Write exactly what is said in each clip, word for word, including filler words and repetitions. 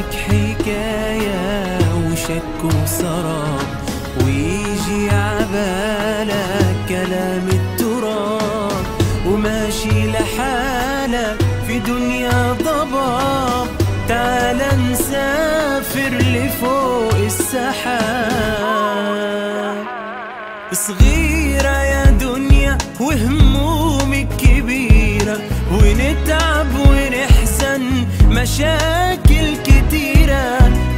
معاك حكاية وشك وسراب ويجي عبالك كلام التراب وماشي لحالك في دنيا ضباب. تعال نسافر لفوق السحاب. صغيرة يا دنيا وهمومك كبيرة ونتعب ونحزن مشاكل كتيرة،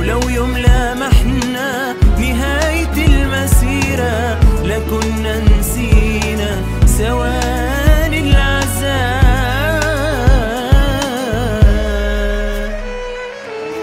ولو يوم لمحنا نهاية المسيرة لكنا نسينا سواني العذاب.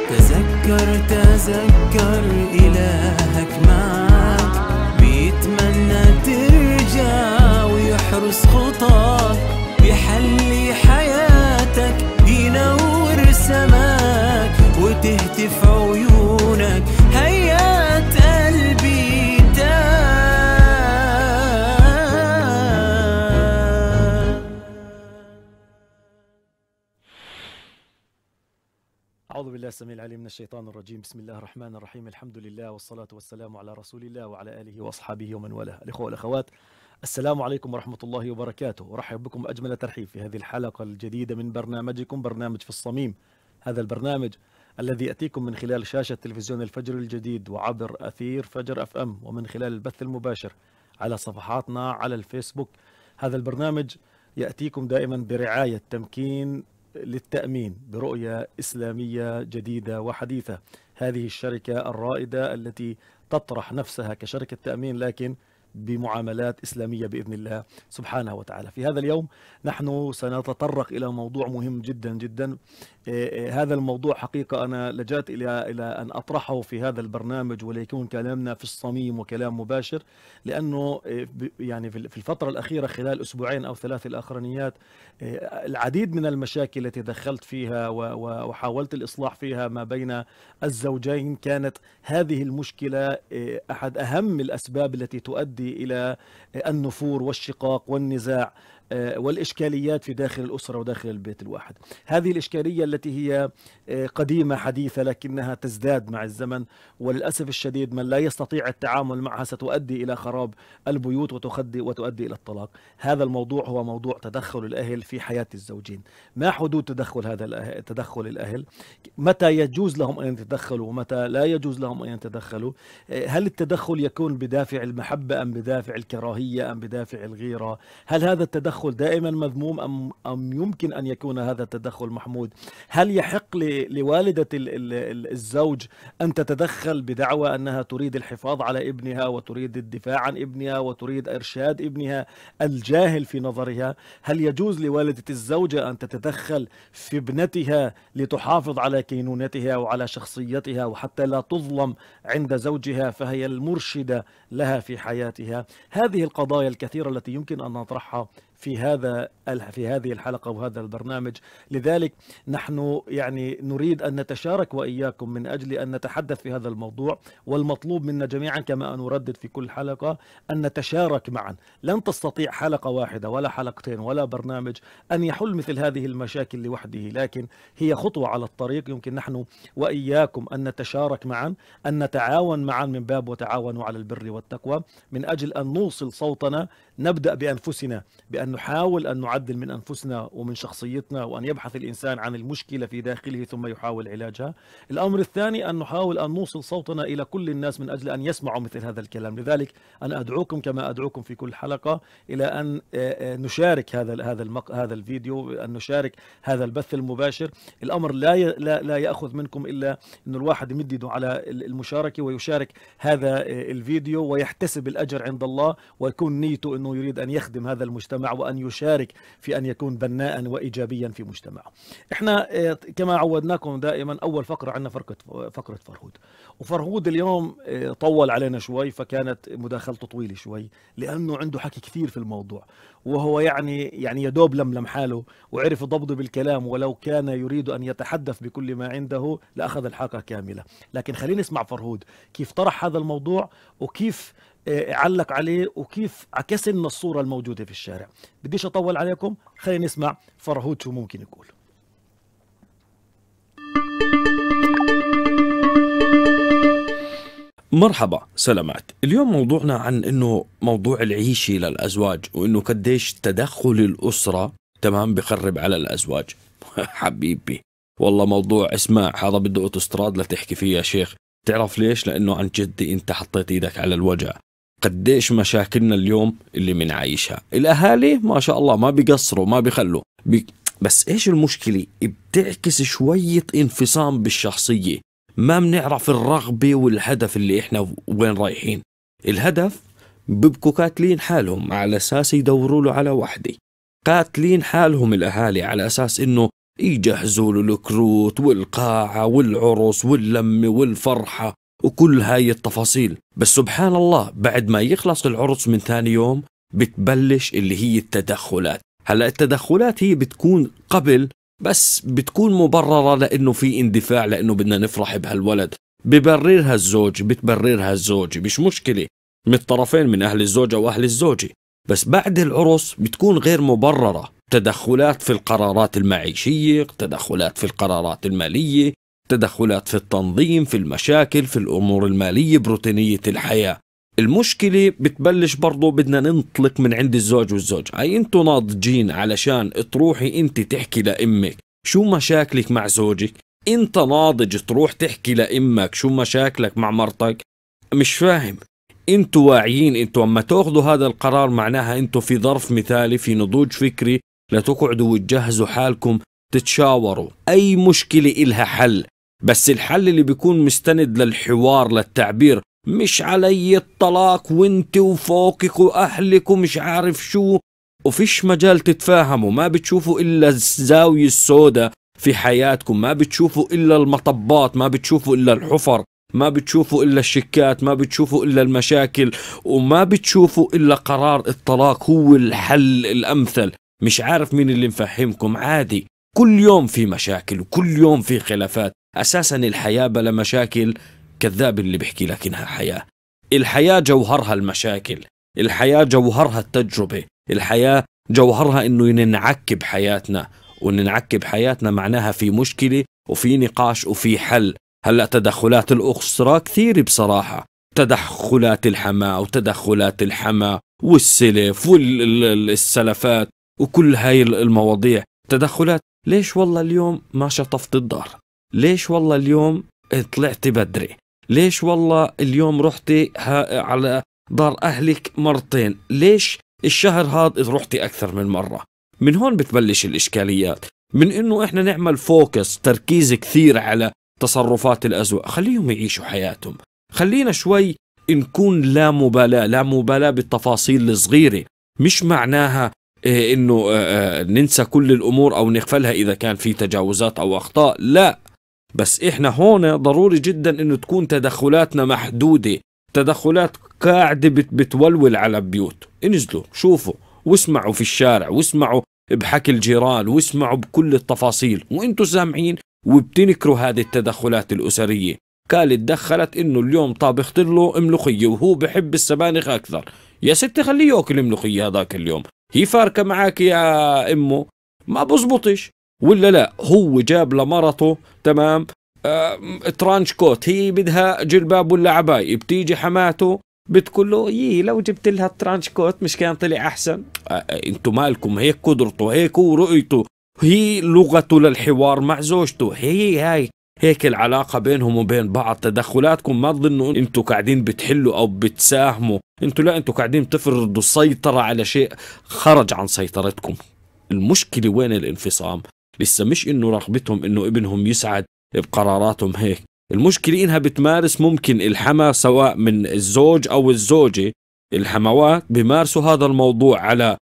تذكر تذكر إلهك معاك بيتمنى ترجع ويحرس خطاك، بيحلي حياتك ينور سماك وتهتف عيونك هيات قلبي تاب. أعوذ بالله السميع العليم من الشيطان الرجيم، بسم الله الرحمن الرحيم، الحمد لله والصلاة والسلام على رسول الله وعلى آله وأصحابه ومن والاه. الإخوة والأخوات السلام عليكم ورحمة الله وبركاته، أرحب بكم أجمل ترحيب في هذه الحلقة الجديدة من برنامجكم برنامج في الصميم، هذا البرنامج الذي يأتيكم من خلال شاشة تلفزيون الفجر الجديد وعبر أثير فجر أف أم ومن خلال البث المباشر على صفحاتنا على الفيسبوك. هذا البرنامج يأتيكم دائما برعاية تمكين للتأمين برؤية إسلامية جديدة وحديثة، هذه الشركة الرائدة التي تطرح نفسها كشركة تأمين لكن بمعاملات إسلامية بإذن الله سبحانه وتعالى. في هذا اليوم نحن سنتطرق إلى موضوع مهم جدا جدا، هذا الموضوع حقيقة أنا لجأت إلى إلى أن أطرحه في هذا البرنامج وليكون كلامنا في الصميم وكلام مباشر، لأنه يعني في الفترة الأخيرة خلال أسبوعين أو ثلاث الأخرانيات العديد من المشاكل التي دخلت فيها وحاولت الإصلاح فيها ما بين الزوجين كانت هذه المشكلة أحد أهم الأسباب التي تؤدي إلى النفور والشقاق والنزاع والإشكاليات في داخل الأسرة وداخل البيت الواحد. هذه الإشكالية التي هي قديمة حديثة لكنها تزداد مع الزمن، وللأسف الشديد من لا يستطيع التعامل معها ستؤدي إلى خراب البيوت وتؤدي وتؤدي إلى الطلاق. هذا الموضوع هو موضوع تدخل الأهل في حياة الزوجين. ما حدود تدخل هذا تدخل الأهل؟ متى يجوز لهم أن يتدخلوا ومتى لا يجوز لهم أن يتدخلوا؟ هل التدخل يكون بدافع المحبة أم بدافع الكراهية أم بدافع الغيرة؟ هل هذا التدخل دائما مذموم أم أم يمكن أن يكون هذا التدخل محمود؟ هل يحق لوالدة الزوج أن تتدخل بدعوى أنها تريد الحفاظ على ابنها وتريد الدفاع عن ابنها وتريد إرشاد ابنها الجاهل في نظرها؟ هل يجوز لوالدة الزوجة أن تتدخل في ابنتها لتحافظ على كينونتها وعلى شخصيتها وحتى لا تظلم عند زوجها فهي المرشدة لها في حياتها؟ هذه القضايا الكثيرة التي يمكن أن نطرحها في هذا في هذه الحلقة وهذا البرنامج، لذلك نحن يعني نريد أن نتشارك وإياكم من أجل أن نتحدث في هذا الموضوع، والمطلوب منا جميعا كما نردد في كل حلقة أن نتشارك معا. لن تستطيع حلقة واحدة ولا حلقتين ولا برنامج أن يحل مثل هذه المشاكل لوحده، لكن هي خطوة على الطريق يمكن نحن وإياكم أن نتشارك معا، أن نتعاون معا من باب وتعاونوا على البر والتقوى، من أجل أن نوصل صوتنا. نبدأ بأنفسنا، بأن نحاول أن نعدل من أنفسنا ومن شخصيتنا، وأن يبحث الإنسان عن المشكلة في داخله ثم يحاول علاجها. الأمر الثاني أن نحاول أن نوصل صوتنا إلى كل الناس من أجل أن يسمعوا مثل هذا الكلام. لذلك أنا أدعوكم كما أدعوكم في كل حلقة إلى أن نشارك هذا هذا هذا الفيديو، أن نشارك هذا البث المباشر. الأمر لا لا لا يأخذ منكم إلا أن الواحد يمد يده على المشاركة ويشارك هذا الفيديو ويحتسب الأجر عند الله، ويكون نيته أنه يريد أن يخدم هذا المجتمع وأن يشارك في أن يكون بناء وإيجابيا في مجتمعه. إحنا كما عودناكم دائما أول فقرة عندنا فقرة فقرة فرهود، وفرهود اليوم طول علينا شوي فكانت مداخلته طويلة شوي لأنه عنده حكي كثير في الموضوع، وهو يعني يعني يدوب لملم حاله وعرف ضبطه بالكلام، ولو كان يريد أن يتحدث بكل ما عنده لأخذ الحلقة كاملة. لكن خلينا نسمع فرهود كيف طرح هذا الموضوع وكيف علق عليه وكيف عكس لنا الصورة الموجودة في الشارع. بديش أطول عليكم، خلينا نسمع فرهود شو ممكن يقول. مرحبا سلامات. اليوم موضوعنا عن انه موضوع العيشه للازواج، وانه قديش تدخل الاسره تمام بخرب على الازواج. حبيبي والله موضوع اسمع، هذا بده اوتوستراد لتحكي فيه يا شيخ. تعرف ليش؟ لانه عن جد انت حطيت ايدك على الوجع. قديش مشاكلنا اليوم اللي بنعيشها، الاهالي ما شاء الله ما بيقصروا ما بيخلوا بي... بس ايش المشكله؟ بتعكس شويه انفصام بالشخصيه، ما بنعرف الرغبة والهدف اللي احنا وين رايحين. الهدف ببقوا قاتلين حالهم على اساس يدوروا له على وحده، قاتلين حالهم الاهالي على اساس انه يجهزوا له الكروت والقاعة والعرس واللمة والفرحة وكل هاي التفاصيل. بس سبحان الله بعد ما يخلص العرس من ثاني يوم بتبلش اللي هي التدخلات. هلا التدخلات هي بتكون قبل، بس بتكون مبررة لأنه في اندفاع، لأنه بدنا نفرح بهالولد. ببررها الزوج، بتبررها الزوج، مش مشكلة من الطرفين، من أهل الزوجة وأهل الزوجة. بس بعد العرس بتكون غير مبررة، تدخلات في القرارات المعيشية، تدخلات في القرارات المالية، تدخلات في التنظيم، في المشاكل، في الأمور المالية، بروتينية الحياة. المشكلة بتبلش برضو، بدنا ننطلق من عند الزوج والزوج. هاي انتو ناضجين علشان تروحي انت تحكي لأمك شو مشاكلك مع زوجك؟ انت ناضج تروح تحكي لأمك شو مشاكلك مع مرتك؟ مش فاهم. انتو واعيين، انتو اما تاخذوا هذا القرار معناها انتو في ظرف مثالي، في نضوج فكري، لتقعدوا وتجهزوا حالكم تتشاوروا. اي مشكلة إلها حل، بس الحل اللي بيكون مستند للحوار للتعبير، مش علي الطلاق وانت وفوقك واهلك ومش عارف شو، وفيش مجال تتفاهموا. ما بتشوفوا الا الزاوية السوداء في حياتكم، ما بتشوفوا الا المطبات، ما بتشوفوا الا الحفر، ما بتشوفوا الا الشكات، ما بتشوفوا الا المشاكل، وما بتشوفوا الا قرار الطلاق هو الحل الامثل. مش عارف مين اللي مفهمكم. عادي، كل يوم في مشاكل وكل يوم في خلافات. اساسا الحياة بلا مشاكل كذاب اللي بحكي لك انها حياة. الحياة جوهرها المشاكل، الحياة جوهرها التجربة، الحياة جوهرها انه ننعكب حياتنا، وننعكب حياتنا معناها في مشكلة وفي نقاش وفي حل. هلأ تدخلات الأسرة كثير بصراحة، تدخلات الحماة وتدخلات الحماة والسلف والسلفات وكل هاي المواضيع. تدخلات ليش والله اليوم ما شطفت الدار، ليش والله اليوم طلعت بدري، ليش والله اليوم رحتي على دار أهلك مرتين، ليش الشهر هذا رحتي أكثر من مرة. من هون بتبلش الإشكاليات، من إنه إحنا نعمل فوكس تركيز كثير على تصرفات الأزواج. خليهم يعيشوا حياتهم، خلينا شوي نكون لا مبالاة، لا مبالاة بالتفاصيل الصغيرة. مش معناها إنه ننسى كل الأمور أو نغفلها إذا كان في تجاوزات أو أخطاء، لا، بس إحنا هون ضروري جدا إنه تكون تدخلاتنا محدودة. تدخلات قاعدة بتولول على البيوت، انزلوا شوفوا واسمعوا في الشارع، واسمعوا بحكي الجيران، واسمعوا بكل التفاصيل، وإنتوا سامعين وبتنكروا هذه التدخلات الأسرية. قالت دخلت إنه اليوم طابخت له ملوخية وهو بحب السبانخ أكثر، يا ستي خليه ياكل ملوخية هذاك اليوم، هي فاركة معك يا أمه، ما بزبطش. ولا لا هو جاب لمرته تمام ترانش كوت، هي بدها جلباب ولا عباية، بتيجي حماته بتقول له يي لو جبت لها الترانش كوت مش كان طلع احسن. انتم مالكم؟ هيك قدرته، هيك ورؤيته، هي لغته للحوار مع زوجته، هي هاي هيك العلاقة بينهم وبين بعض. تدخلاتكم ما تظنوا انتم قاعدين بتحلوا او بتساهموا، انتم لا، انتم قاعدين بتفرضوا السيطرة على شيء خرج عن سيطرتكم. المشكلة وين الانفصام؟ لسه مش انه رغبتهم انه ابنهم يسعد بقراراتهم هيك، المشكلة انها بتمارس ممكن الحما سواء من الزوج او الزوجة، الحموات بيمارسوا هذا الموضوع على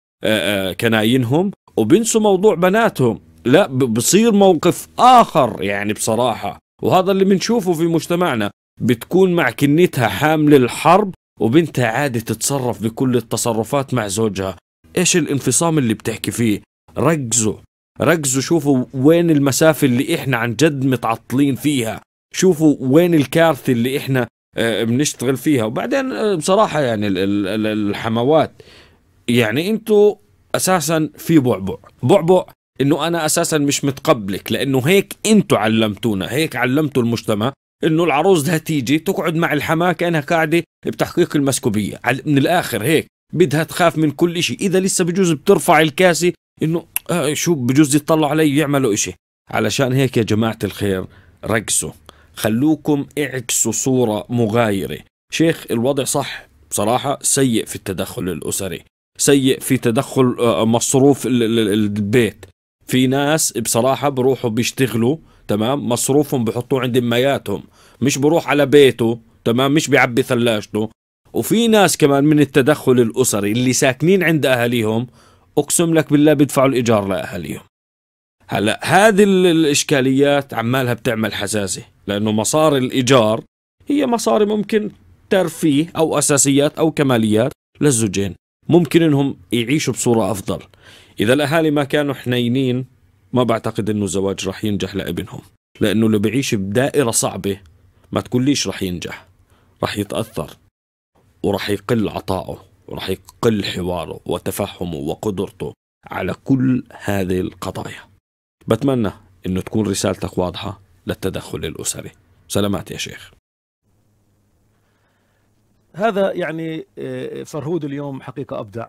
كناينهم وبنسوا موضوع بناتهم، لا بصير موقف اخر يعني بصراحة. وهذا اللي بنشوفه في مجتمعنا، بتكون مع كنتها حامل الحرب وبنتها عادي تتصرف بكل التصرفات مع زوجها. ايش الانفصام اللي بتحكي فيه؟ ركزوا ركزوا، شوفوا وين المسافة اللي احنا عن جد متعطلين فيها، شوفوا وين الكارثة اللي احنا بنشتغل فيها. وبعدين بصراحة يعني الحموات، يعني انتو اساسا في بعبع بعبع انه انا اساسا مش متقبلك، لانه هيك انتو علمتونا، هيك علمتوا المجتمع انه العروس بدها تيجي تقعد مع الحماه كانها قاعده بتحقيق المسكوبيه، من الاخر هيك بدها تخاف من كل شيء، اذا لسه بجوز بترفع الكاسه انه آه شو بجوز يطلعوا علي يعملوا إشي. علشان هيك يا جماعه الخير رقصوا، خلوكم اعكسوا صوره مغايره. شيخ الوضع صح بصراحه سيء في التدخل الاسري، سيء في تدخل مصروف البيت. في ناس بصراحه بروحوا بيشتغلوا تمام، مصروفهم بحطوه عند امياتهم، مش بروح على بيته تمام، مش بيعبي ثلاجته. وفي ناس كمان من التدخل الاسري اللي ساكنين عند اهاليهم اقسم لك بالله بيدفعوا الايجار لاهاليهم. هلا هذه الاشكاليات عمالها بتعمل حساسه، لانه مصاري الايجار هي مصاري ممكن ترفيه او اساسيات او كماليات للزوجين، ممكن انهم يعيشوا بصوره افضل. اذا الاهالي ما كانوا حنينين ما بعتقد انه الزواج رح ينجح لابنهم، لانه اللي بيعيش بدائره صعبه ما تقوليش رح ينجح، رح يتاثر ورح يقل عطائه ورح يقل حواره وتفهمه وقدرته على كل هذه القضايا. بتمنى انه تكون رسالتك واضحه للتدخل الاسري. سلامات يا شيخ. هذا يعني فرهود اليوم حقيقه ابدع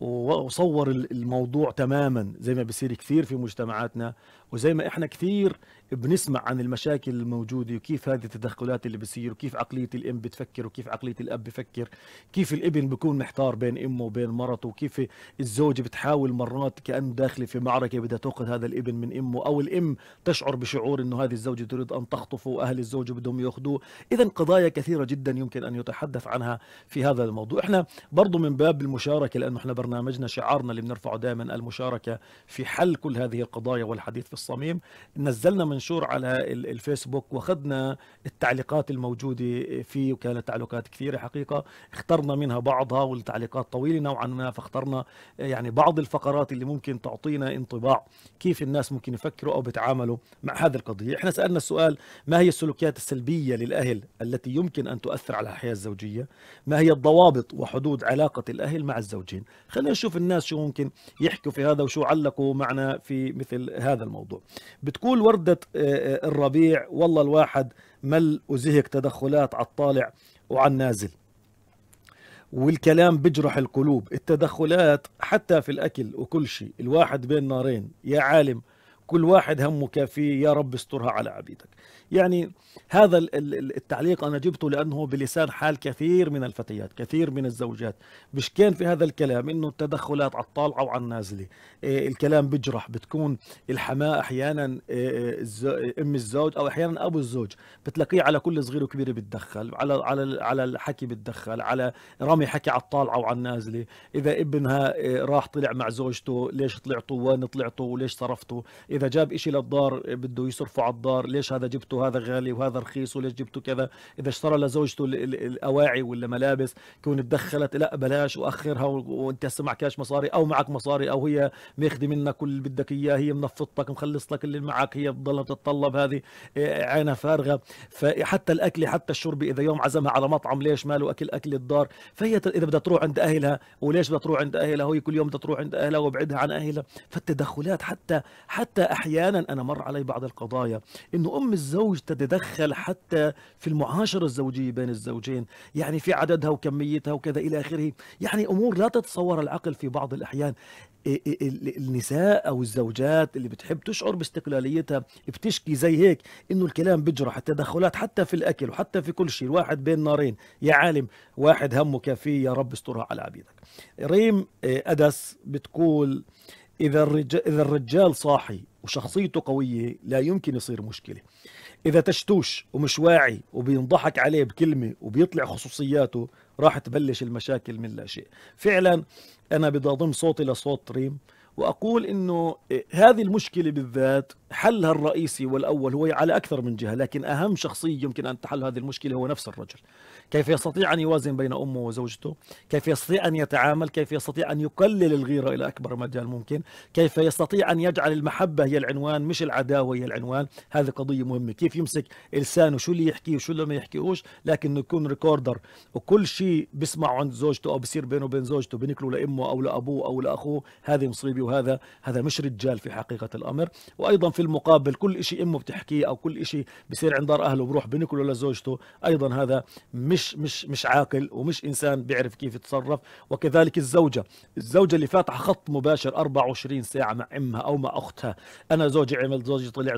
وصور الموضوع تماما زي ما بيصير كثير في مجتمعاتنا، وزي ما احنا كثير بنسمع عن المشاكل الموجوده وكيف هذه التدخلات اللي بتصير، وكيف عقليه الام بتفكر وكيف عقليه الاب بفكر، كيف الابن بيكون محتار بين امه وبين مرته، وكيف الزوجه بتحاول مرات كانه داخله في معركه بدها تاخذ هذا الابن من امه، او الام تشعر بشعور انه هذه الزوجه تريد ان تخطفه واهل الزوجه بدهم ياخذوه. اذا قضايا كثيره جدا يمكن ان يتحدث عنها في هذا الموضوع. احنا برضه من باب المشاركه، لانه احنا برنامجنا شعارنا اللي بنرفعه دائما المشاركه في حل كل هذه القضايا والحديث في الصميم، نزلنا منشور على الفيسبوك واخذنا التعليقات الموجوده فيه، وكانت تعليقات كثيره حقيقه، اخترنا منها بعضها والتعليقات طويله نوعا ما، فاخترنا يعني بعض الفقرات اللي ممكن تعطينا انطباع كيف الناس ممكن يفكروا او بيتعاملوا مع هذه القضيه. احنا سالنا السؤال: ما هي السلوكيات السلبيه للاهل التي يمكن ان تؤثر على الحياه الزوجيه؟ ما هي الضوابط وحدود علاقه الاهل مع الزوجين؟ خلينا نشوف الناس شو ممكن يحكوا في هذا وشو علقوا معنا في مثل هذا الموضوع. بتقول وردة الربيع: والله الواحد مل وزهق تدخلات على الطالع وعلى النازل، والكلام بجرح القلوب، التدخلات حتى في الأكل وكل شيء، الواحد بين نارين يا عالم، كل واحد همه كافيه، يا رب استرها على عبيدك. يعني هذا التعليق أنا جبته لأنه بلسان حال كثير من الفتيات، كثير من الزوجات بشكين في هذا الكلام، إنه التدخلات على الطالعة وعلى النازلة، إيه الكلام بجرح، بتكون الحماة أحيانا إيه أم الزوج أو أحيانا أبو الزوج، بتلاقيه على كل صغير وكبير بتدخل، على على على الحكي بتدخل، على رامي حكي على الطالعة وعلى النازلة، إذا ابنها إيه راح طلع مع زوجته، ليش طلعتوا وين طلعتوا وليش صرفتوا، إذا جاب إشي للدار بده يصرفه على الدار، ليش هذا جبته هذا غالي وهذا رخيص وليش جبته كذا، اذا اشترى لزوجته الاواعي ولا ملابس كون اتدخلت لا بلاش واخرها وانت هسه معكاش مصاري او معك مصاري او هي ماخذه منك كل اللي بدك اياه، هي منفضتك مخلص لك اللي معك، هي بتضلها بتتطلب، هذه عينها فارغه، فحتى الاكل حتى الشرب، اذا يوم عزمها على مطعم ليش ماله اكل اكل الدار، فهي اذا بدها تروح عند اهلها وليش بدها تروح عند اهلها، وهي كل يوم بدها تروح عند اهلها وابعدها عن اهلها. فالتدخلات حتى حتى احيانا انا مر علي بعض القضايا انه ام الزوج تتدخل حتى في المعاشرة الزوجية بين الزوجين، يعني في عددها وكميتها وكذا إلى آخره، يعني أمور لا تتصور العقل في بعض الأحيان. النساء أو الزوجات اللي بتحب تشعر باستقلاليتها بتشكي زي هيك إنه الكلام بجرح، التدخلات حتى في الأكل وحتى في كل شيء، الواحد بين نارين يا عالم، واحد همه كافيه، يا رب استرها على عبيدك. ريم أدس بتقول: إذا الرجال, إذا الرجال صاحي وشخصيته قوية لا يمكن يصير مشكلة، إذا تشتوش ومش واعي وبينضحك عليه بكلمة وبيطلع خصوصياته راح تبلش المشاكل من لا شيء. فعلا أنا بدي أضم صوتي لصوت ريم وأقول إنه هذه المشكلة بالذات حلها الرئيسي والأول هو على أكثر من جهة، لكن أهم شخصية يمكن أن تحل هذه المشكلة هو نفس الرجل. كيف يستطيع أن يوازن بين أمه وزوجته؟ كيف يستطيع أن يتعامل؟ كيف يستطيع أن يقلل الغيرة إلى أكبر مجال ممكن؟ كيف يستطيع أن يجعل المحبة هي العنوان مش العداوة هي العنوان؟ هذه قضية مهمة. كيف يمسك لسانه شو اللي يحكيه وشو اللي ما يحكيهوش، لكنه يكون ريكوردر وكل شيء بسمعه عند زوجته أو بصير بينه وبين زوجته بنكله لأمه أو لأبوه أو لأخوه. هذه مصيبة، وهذا هذا مش رجال في حقيقة الأمر. وأيضا في المقابل كل شيء امه بتحكيه او كل شيء بصير عند دار اهله بروح بنكله لزوجته، ايضا هذا مش مش مش عاقل ومش انسان بيعرف كيف يتصرف. وكذلك الزوجه، الزوجه اللي فاتحه خط مباشر أربعة وعشرين ساعه مع امها او مع اختها، انا زوجي عمل، زوجي طلع،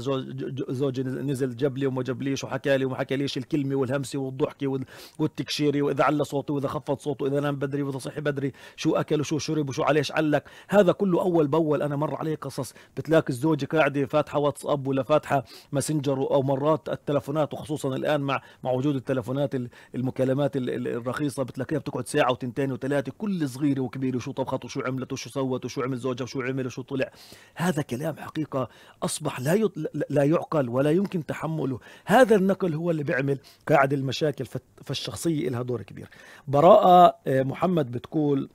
زوجي نزل، جاب لي وما جابليش، وحكى لي وما حكاليش، الكلمه والهمسه والضحكه والتكشيري، واذا على صوتي واذا خفض صوته، واذا نام بدري واذا صحي بدري، شو اكل وشو شرب وشو عليش علق، هذا كله اول باول. انا مر عليه قصص بتلاقي الزوجه قاعده فاتحه واتساب ولا فاتحه ماسنجر او مرات التلفونات، وخصوصا الان مع مع وجود التلفونات المكالمات الرخيصه بتلاقيها بتقعد ساعه وتنتين وثلاثه، كل صغيره وكبيره وشو طبخت وشو عملت وشو سوت وشو عمل زوجها وشو عمل وشو طلع. هذا كلام حقيقه اصبح لا يط... لا يعقل ولا يمكن تحمله. هذا النقل هو اللي بيعمل قاعد المشاكل، فالشخصيه لها دور كبير. براءة محمد بتقول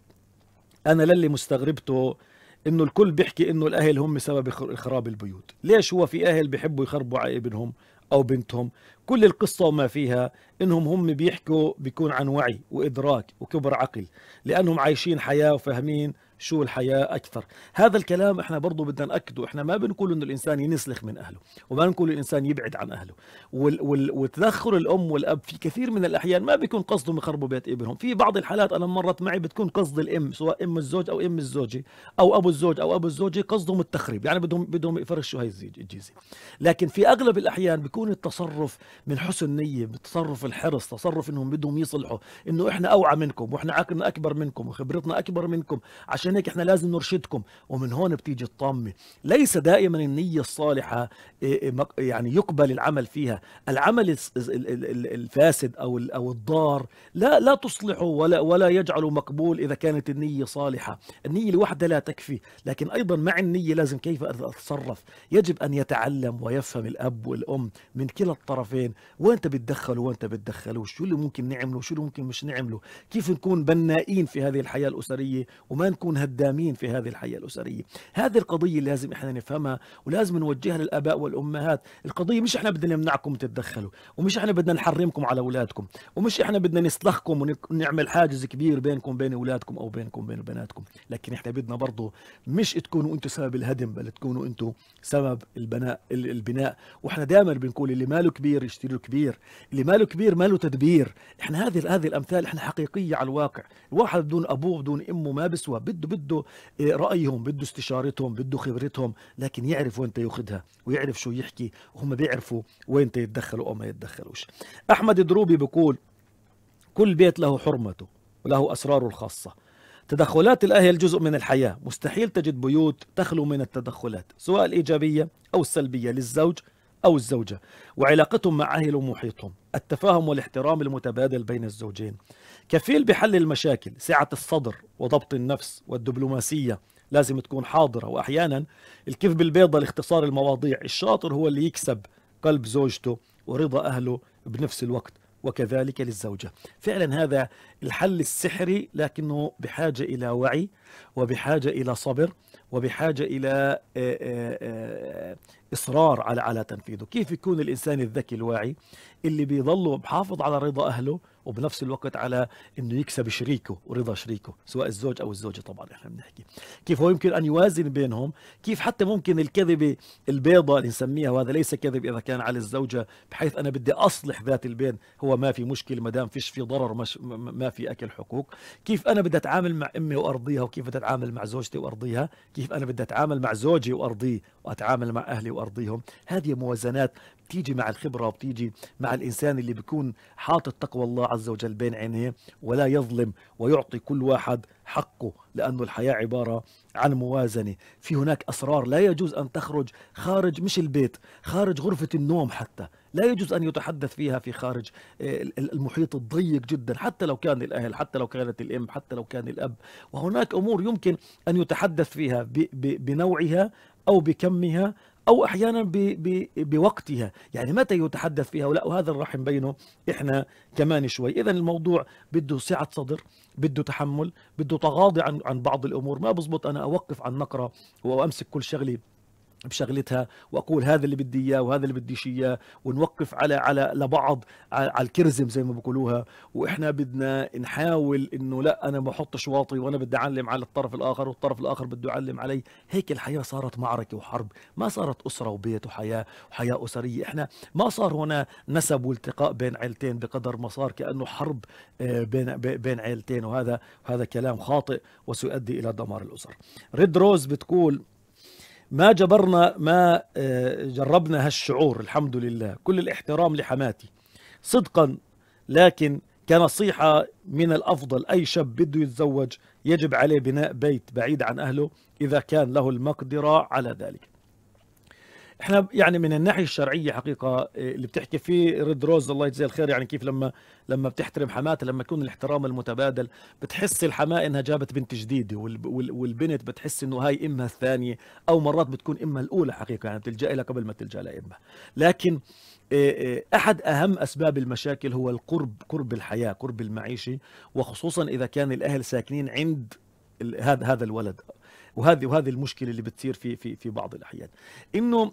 انا للي مستغربته انه الكل بيحكي انه الاهل هم سبب خراب البيوت، ليش هو في اهل بيحبوا يخربوا على ابنهم او بنتهم؟ كل القصه وما فيها انهم هم بيحكوا بيكون عن وعي وادراك وكبر عقل، لانهم عايشين حياه وفاهمين شو الحياة أكثر. هذا الكلام احنا برضه بدنا نأكده، احنا ما بنقول انه الإنسان ينسلخ من أهله، وما بنقول الإنسان يبعد عن أهله، وتدخل الأم والأب في كثير من الأحيان ما بيكون قصدهم يخربوا بيت ابنهم. في بعض الحالات أنا مرت معي بتكون قصد الأم، سواء أم الزوج أو أم الزوجة أو أبو الزوج أو أبو الزوجة، قصدهم التخريب، يعني بدهم بدهم يفرشوا هاي الجيزة. لكن في أغلب الأحيان بيكون التصرف من حسن نية، بتصرف الحرص، تصرف إنهم بدهم يصلحوا، إنه احنا أوعى منكم واحنا عقلنا أكبر منكم وخبرتنا أكبر منكم، عشان هيك احنا لازم نرشدكم. ومن هون بتيجي الطامه. ليس دائما النيه الصالحه يعني يقبل العمل فيها، العمل الفاسد او او الضار لا لا تصلحه ولا ولا يجعله مقبول اذا كانت النيه صالحه. النيه لوحدها لا تكفي، لكن ايضا مع النيه لازم كيف اتصرف. يجب ان يتعلم ويفهم الاب والام من كلا الطرفين، وانت بتدخل وانت بتدخل، وشو اللي ممكن نعمله وشو اللي ممكن مش نعمله، كيف نكون بنائين في هذه الحياه الاسريه وما نكون هدامين في هذه الحياة الأسرية. هذه القضية لازم إحنا نفهمها ولازم نوجهها للآباء والأمهات. القضية مش إحنا بدنا نمنعكم تتدخلوا، ومش إحنا بدنا نحرمكم على أولادكم، ومش إحنا بدنا نسلخكم ونعمل حاجز كبير بينكم بين أولادكم أو بينكم بين بناتكم، لكن إحنا بدنا برضه مش تكونوا أنتم سبب الهدم، بل تكونوا أنتم سبب البناء البناء. وإحنا دائما بنقول اللي ماله كبير يشتريه كبير، اللي ماله كبير ماله تدبير. إحنا هذه هذه الأمثال إحنا حقيقية على الواقع، الواحد بدون أبوه بدون أمه ما بسوى، بده بده رأيهم، بده استشارتهم، بده خبرتهم، لكن يعرف وين ياخذها ويعرف شو يحكي، وهم بيعرفوا وين يتدخلوا او ما يتدخلوش. احمد دروبي بيقول كل بيت له حرمته وله اسراره الخاصه. تدخلات الاهل جزء من الحياه، مستحيل تجد بيوت تخلو من التدخلات سواء الايجابيه او السلبيه للزوج او الزوجه وعلاقتهم مع اهل ومحيطهم. التفاهم والاحترام المتبادل بين الزوجين كفيل بحل المشاكل. سعة الصدر وضبط النفس والدبلوماسية لازم تكون حاضرة، وأحيانا الكذب البيضة لاختصار المواضيع. الشاطر هو اللي يكسب قلب زوجته ورضا أهله بنفس الوقت، وكذلك للزوجة. فعلا هذا الحل السحري، لكنه بحاجة إلى وعي وبحاجة إلى صبر وبحاجة إلى إصرار على على تنفيذه. كيف يكون الإنسان الذكي الواعي اللي بيظله بحافظ على رضا أهله وبنفس الوقت على إنه يكسب شريكه ورضا شريكه سواء الزوج أو الزوجة؟ طبعا إحنا بنحكي كيف هو يمكن أن يوازن بينهم، كيف حتى ممكن الكذبة البيضة اللي نسميها، وهذا ليس كذب إذا كان على الزوجة بحيث أنا بدي أصلح ذات البين، هو ما في مشكلة ما دام فيش في ضرر، ما في أكل حقوق. كيف أنا بدي أتعامل مع أمي وأرضيها، وكيف بدي أتعامل مع زوجتي وأرضيها، كيف أنا بدي أتعامل مع زوجي وأرضيه، وأتعامل مع أهلي وأرضيهم. هذه موازنات بتيجي مع الخبرة وبتيجي مع الإنسان اللي بيكون حاطط تقوى الله عز وجل بين عينيه، ولا يظلم ويعطي كل واحد حقه، لأنه الحياة عبارة عن موازنة. في هناك أسرار لا يجوز أن تخرج خارج مش البيت، خارج غرفة النوم حتى لا يجوز أن يتحدث فيها في خارج المحيط الضيق جدا، حتى لو كان الأهل، حتى لو كانت الأم، حتى لو كان الأب. وهناك أمور يمكن أن يتحدث فيها بنوعها أو بكمها أو أحيانا بوقتها، يعني متى يتحدث فيها ولا، وهذا راح نبينه إحنا كمان شوي. إذا الموضوع بده سعة صدر، بده تحمل، بده تغاضي عن عن بعض الأمور. ما بزبط أنا أوقف عن نقرة وأمسك كل شغلي بشغلتها واقول هذا اللي بدي اياه وهذا اللي بديش اياه، ونوقف على على لبعض على الكرزم زي ما بيقولوها. واحنا بدنا نحاول انه لا انا ما احطش واطي وانا بدي اعلم على الطرف الاخر والطرف الاخر بده يعلم علي. هيك الحياه صارت معركه وحرب، ما صارت اسره وبيت وحياه وحياه اسريه. احنا ما صار هنا نسب والتقاء بين عيلتين بقدر ما صار كانه حرب بين بين عيلتين، وهذا هذا كلام خاطئ وسيؤدي الى دمار الاسر. ريد روز بتقول ما جبرنا ما جربنا هالشعور، الحمد لله، كل الاحترام لحماتي صدقا، لكن كنصيحة من الأفضل أي شاب بده يتزوج يجب عليه بناء بيت بعيد عن أهله إذا كان له المقدرة على ذلك. احنا يعني من الناحية الشرعية حقيقة اللي بتحكي فيه ريد روز الله يجزيه الخير، يعني كيف لما لما بتحترم حماتها، لما يكون الاحترام المتبادل بتحس الحماة انها جابت بنت جديده، والبنت بتحس انه هاي امها الثانيه، او مرات بتكون امها الاولى حقيقه، يعني بتلجأ لها قبل ما تلجأ لها امها. لكن احد اهم اسباب المشاكل هو القرب، قرب الحياه، قرب المعيشه، وخصوصا اذا كان الاهل ساكنين عند هذا هذا الولد. وهذه وهذه المشكله اللي بتصير في في في بعض الاحيان، انه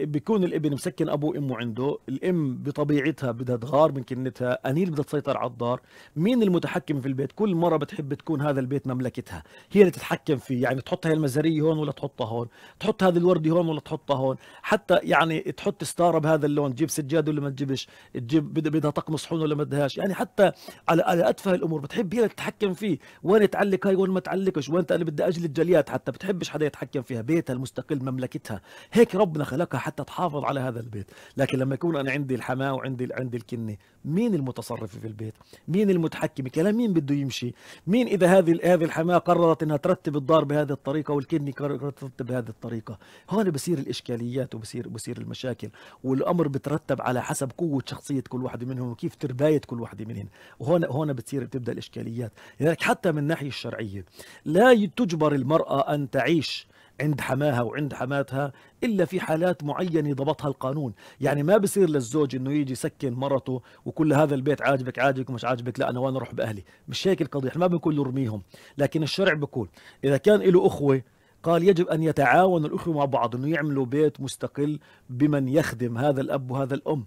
بيكون الابن مسكن ابوه وامه عنده، الام بطبيعتها بدها تغار من كنتها، انيل بدها تسيطر على الدار، مين المتحكم في البيت؟ كل مره بتحب تكون هذا البيت مملكتها، هي اللي تتحكم فيه، يعني تحط هاي المزاريه هون ولا تحطها هون، تحط هذه الوردي هون ولا تحطها هون، حتى يعني تحط ستاره بهذا اللون، تجيب سجاده ولا ما تجيبش، تجيب بدها طقم صحون ولا ما بدهاش، يعني حتى على على اتفه الامور بتحب هي اللي تتحكم فيه، وين تعلق هاي وين ما تعلقش، وين انا بدي اجلد جليات، حتى بتحبش حدا يتحكم فيها، بيتها المستقل مملكتها، هيك ربنا لك حتى تحافظ على هذا البيت. لكن لما يكون انا عندي الحماه وعندي عندي الكنه، مين المتصرف في البيت؟ مين المتحكم؟ كلام مين بده يمشي؟ مين اذا هذه هذه الحماه قررت انها ترتب الدار بهذه الطريقه والكنه قررت ترتب بهذه الطريقه؟ هون بصير الاشكاليات وبصير بصير المشاكل، والامر بترتب على حسب قوه شخصيه كل واحد منهم وكيف تربايه كل واحد منهم، وهون هون بتصير بتبدا الاشكاليات. لذلك يعني حتى من الناحيه الشرعيه لا تجبر المراه ان تعيش عند حماها وعند حماتها إلا في حالات معينة ضبطها القانون. يعني ما بصير للزوج إنه يجي يسكن مرته وكل هذا البيت عاجبك عاجبك ومش عاجبك، لا أنا وين أروح بأهلي، مش هيك القضية، إحنا ما بنكون نرميهم. لكن الشرع بيقول إذا كان له أخوة قال يجب أن يتعاون الأخوة مع بعض إنه يعملوا بيت مستقل بمن يخدم هذا الأب وهذا الأم.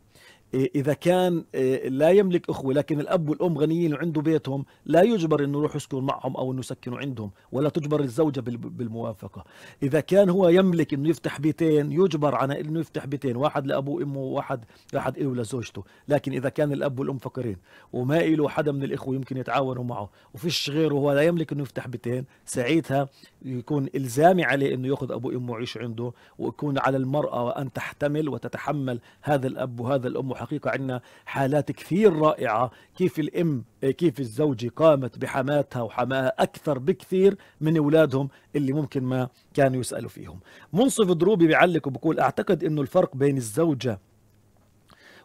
إذا كان لا يملك أخوة لكن الأب والأم غنيين وعنده بيتهم، لا يجبر إنه يروح يسكن معهم أو إنه يسكنوا عندهم، ولا تجبر الزوجة بالموافقة. إذا كان هو يملك إنه يفتح بيتين، يجبر على إنه يفتح بيتين، واحد لأبوه وأمه وواحد واحد إله لزوجته. لكن إذا كان الأب والأم فقيرين وما إله حدا من الإخوة يمكن يتعاونوا معه وفيش غيره، هو لا يملك إنه يفتح بيتين، ساعتها يكون إلزامي عليه إنه يأخذ أبوه وأمه ويعيش عنده، ويكون على المرأة أن تحتمل وتتحمل هذا الأب وهذا الأم. حقيقة عندنا حالات كثير رائعة كيف الأم كيف الزوجة قامت بحماتها وحماها أكثر بكثير من أولادهم اللي ممكن ما كانوا يسألوا فيهم. منصف ضروبي بيعلق وبقول أعتقد أنه الفرق بين الزوجة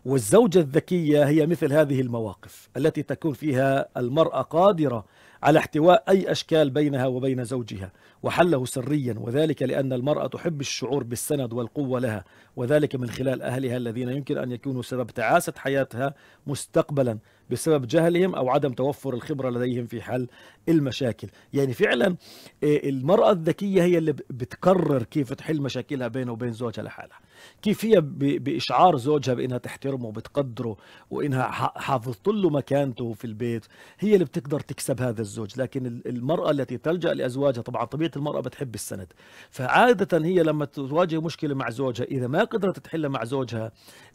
والزوجة الذكية هي مثل هذه المواقف التي تكون فيها المرأة قادرة على احتواء أي أشكال بينها وبين زوجها وحله سريا، وذلك لأن المرأة تحب الشعور بالسند والقوة لها، وذلك من خلال أهلها الذين يمكن أن يكونوا سبب تعاسة حياتها مستقبلا بسبب جهلهم أو عدم توفر الخبرة لديهم في حل المشاكل. يعني فعلا المرأة الذكية هي اللي بتقرر كيف تحل مشاكلها بينه وبين زوجها لحالها، كيف هي بإشعار زوجها بأنها تحترمه وبتقدره وإنها حافظت له مكانته في البيت، هي اللي بتقدر تكسب هذا الزوج. لكن المرأة التي تلجأ لأزواجها، طبعا طبيعة المرأة بتحب السند، فعادة هي لما تواجه مشكلة مع زوجها إذا ما قدرت تحلها مع زوجها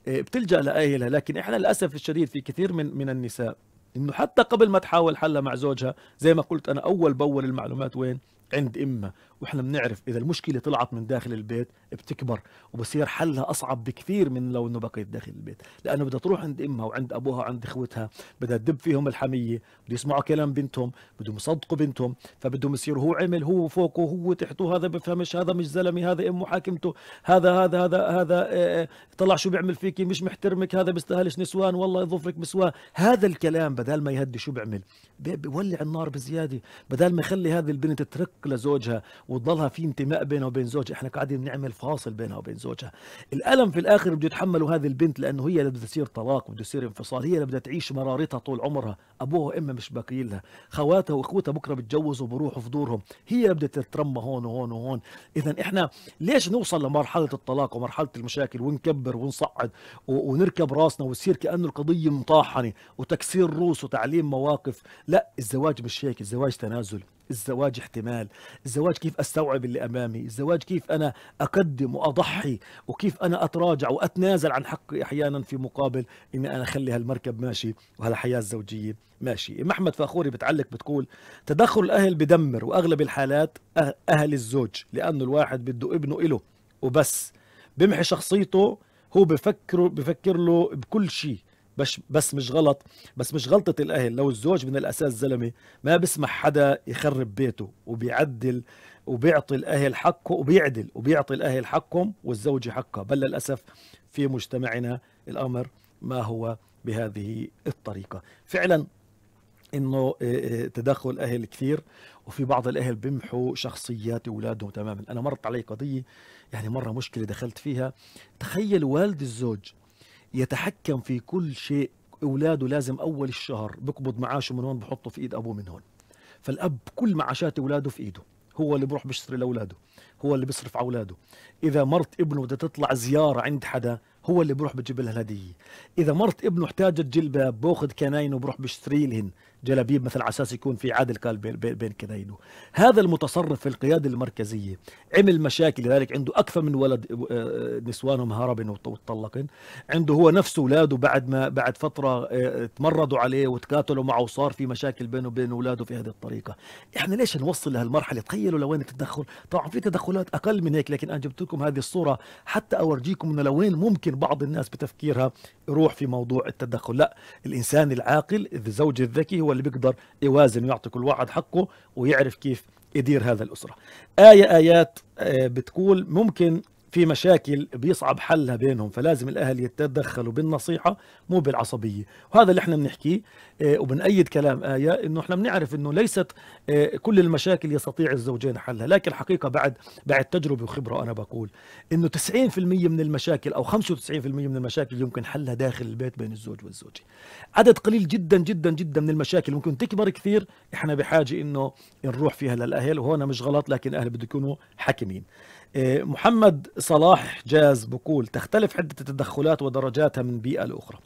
بتلجأ لأهلها. لكن إحنا للأسف الشديد في كثير من من النساء إنه حتى قبل ما تحاول حلها مع زوجها، زي ما قلت أنا أول بأول المعلومات وين؟ عند إمها. وإحنا بنعرف إذا المشكلة طلعت من داخل البيت بتكبر وبصير حلها أصعب بكثير من لو إنه بقيت داخل البيت، لأنه بدها تروح عند إمها وعند أبوها وعند إخوتها، بدها تدب فيهم الحمية، بده يسمعوا كلام بنتهم، بدهم يصدقوا بنتهم، فبدهم يصيروا هو عمل، هو فوقه، هو تحته، هذا بفهمش، هذا مش زلمة، هذا أمه حاكمته، هذا هذا هذا هذا اه طلع شو بيعمل فيكي، مش محترمك، هذا بيستاهلش نسوان، والله يظفرك بسوان. هذا الكلام بدل ما يهدي شو بيعمل؟ بيولع النار بزيادة، بدل ما يخلي هذه البنت ترك تشك لزوجها وتضلها في انتماء بينها وبين زوجها، احنا قاعدين بنعمل فاصل بينها وبين زوجها. الألم في الآخر بده يتحمله هذه البنت، لأنه هي اللي بدها تصير طلاق وبده يصير انفصال، هي اللي بدها تعيش مرارتها طول عمرها، أبوها وأمها مش باقيين لها، خواتها وأخوتها بكره بتجوزوا وبروحوا في دورهم، هي اللي بدها تترمى هون وهون وهون. إذا احنا ليش نوصل لمرحلة الطلاق ومرحلة المشاكل ونكبر ونصعد ونركب راسنا وتصير كأنه القضية مطاحنة وتكسير رؤوس وتعليم مواقف؟ لا، الزواج مش هيك، الزواج تنازل، الزواج احتمال، الزواج كيف استوعب اللي امامي، الزواج كيف انا اقدم واضحي وكيف انا اتراجع واتنازل عن حقي احيانا في مقابل اني انا اخلي هالمركب ماشي وهالحياه الزوجيه ماشي. ام احمد فاخوري بتعلق بتقول تدخل الاهل بدمر، واغلب الحالات اهل الزوج، لانه الواحد بده ابنه اله وبس، بمحي شخصيته، هو بفكر بفكر له بكل شيء، بس بس مش غلط، بس مش غلطة الأهل. لو الزوج من الأساس زلمة ما بسمح حدا يخرب بيته، وبيعدل وبيعطي الأهل حقه وبيعدل وبيعطي الأهل حقهم والزوجة حقها، بل للأسف في مجتمعنا الأمر ما هو بهذه الطريقة. فعلا إنه تدخل أهل كثير، وفي بعض الأهل بمحوا شخصيات أولادهم تماما. أنا مرت علي قضية، يعني مرة مشكلة دخلت فيها، تخيل والد الزوج يتحكم في كل شيء، اولاده لازم اول الشهر بقبض معاشه من هون بحطه في ايد ابوه من هون، فالاب كل معاشات اولاده في ايده، هو اللي بروح بيشتري لاولاده، هو اللي بيصرف على اولاده، اذا مرت ابنه بدها تطلع زياره عند حدا هو اللي بروح بجيب لها الهديه، اذا مرت ابنه احتاجت جلباب باخذ كناينه وبروح بشتري لهن جلابيب مثلا على اساس يكون في عادل قال بين كناينه. هذا المتصرف في القياده المركزيه عمل مشاكل، لذلك عنده اكثر من ولد نسوانهم هربن وتطلقن، عنده هو نفسه اولاده بعد ما بعد فتره تمردوا عليه وتكاتلوا معه وصار في مشاكل بينه وبين اولاده في هذه الطريقه. احنا ليش نوصل لهالمرحله؟ تخيلوا لوين التدخل، طبعا في تدخلات اقل من هيك، لكن انا جبت لكم هذه الصوره حتى اورجيكم انه لوين ممكن بعض الناس بتفكيرها يروح في موضوع التدخل. لا، الانسان العاقل، الزوج الذكي، هو اللي بيقدر يوازن ويعطي كل واحد حقه ويعرف كيف يدير هذا الاسره. آية آيات بتقول ممكن في مشاكل بيصعب حلها بينهم، فلازم الاهل يتدخلوا بالنصيحه مو بالعصبيه، وهذا اللي احنا بنحكيه وبنأيد كلام آية، انه احنا بنعرف انه ليست كل المشاكل يستطيع الزوجين حلها، لكن الحقيقه بعد بعد تجربه وخبره انا بقول انه تسعين بالمئة من المشاكل او خمسة وتسعين بالمئة من المشاكل يمكن حلها داخل البيت بين الزوج والزوجه. عدد قليل جدا جدا جدا من المشاكل ممكن تكبر كثير، احنا بحاجه انه نروح فيها للاهل، وهنا مش غلط لكن الاهل بده يكونوا حكيمين. محمد صلاح جاز بقول تختلف عدة التدخلات ودرجاتها من بيئة لأخرى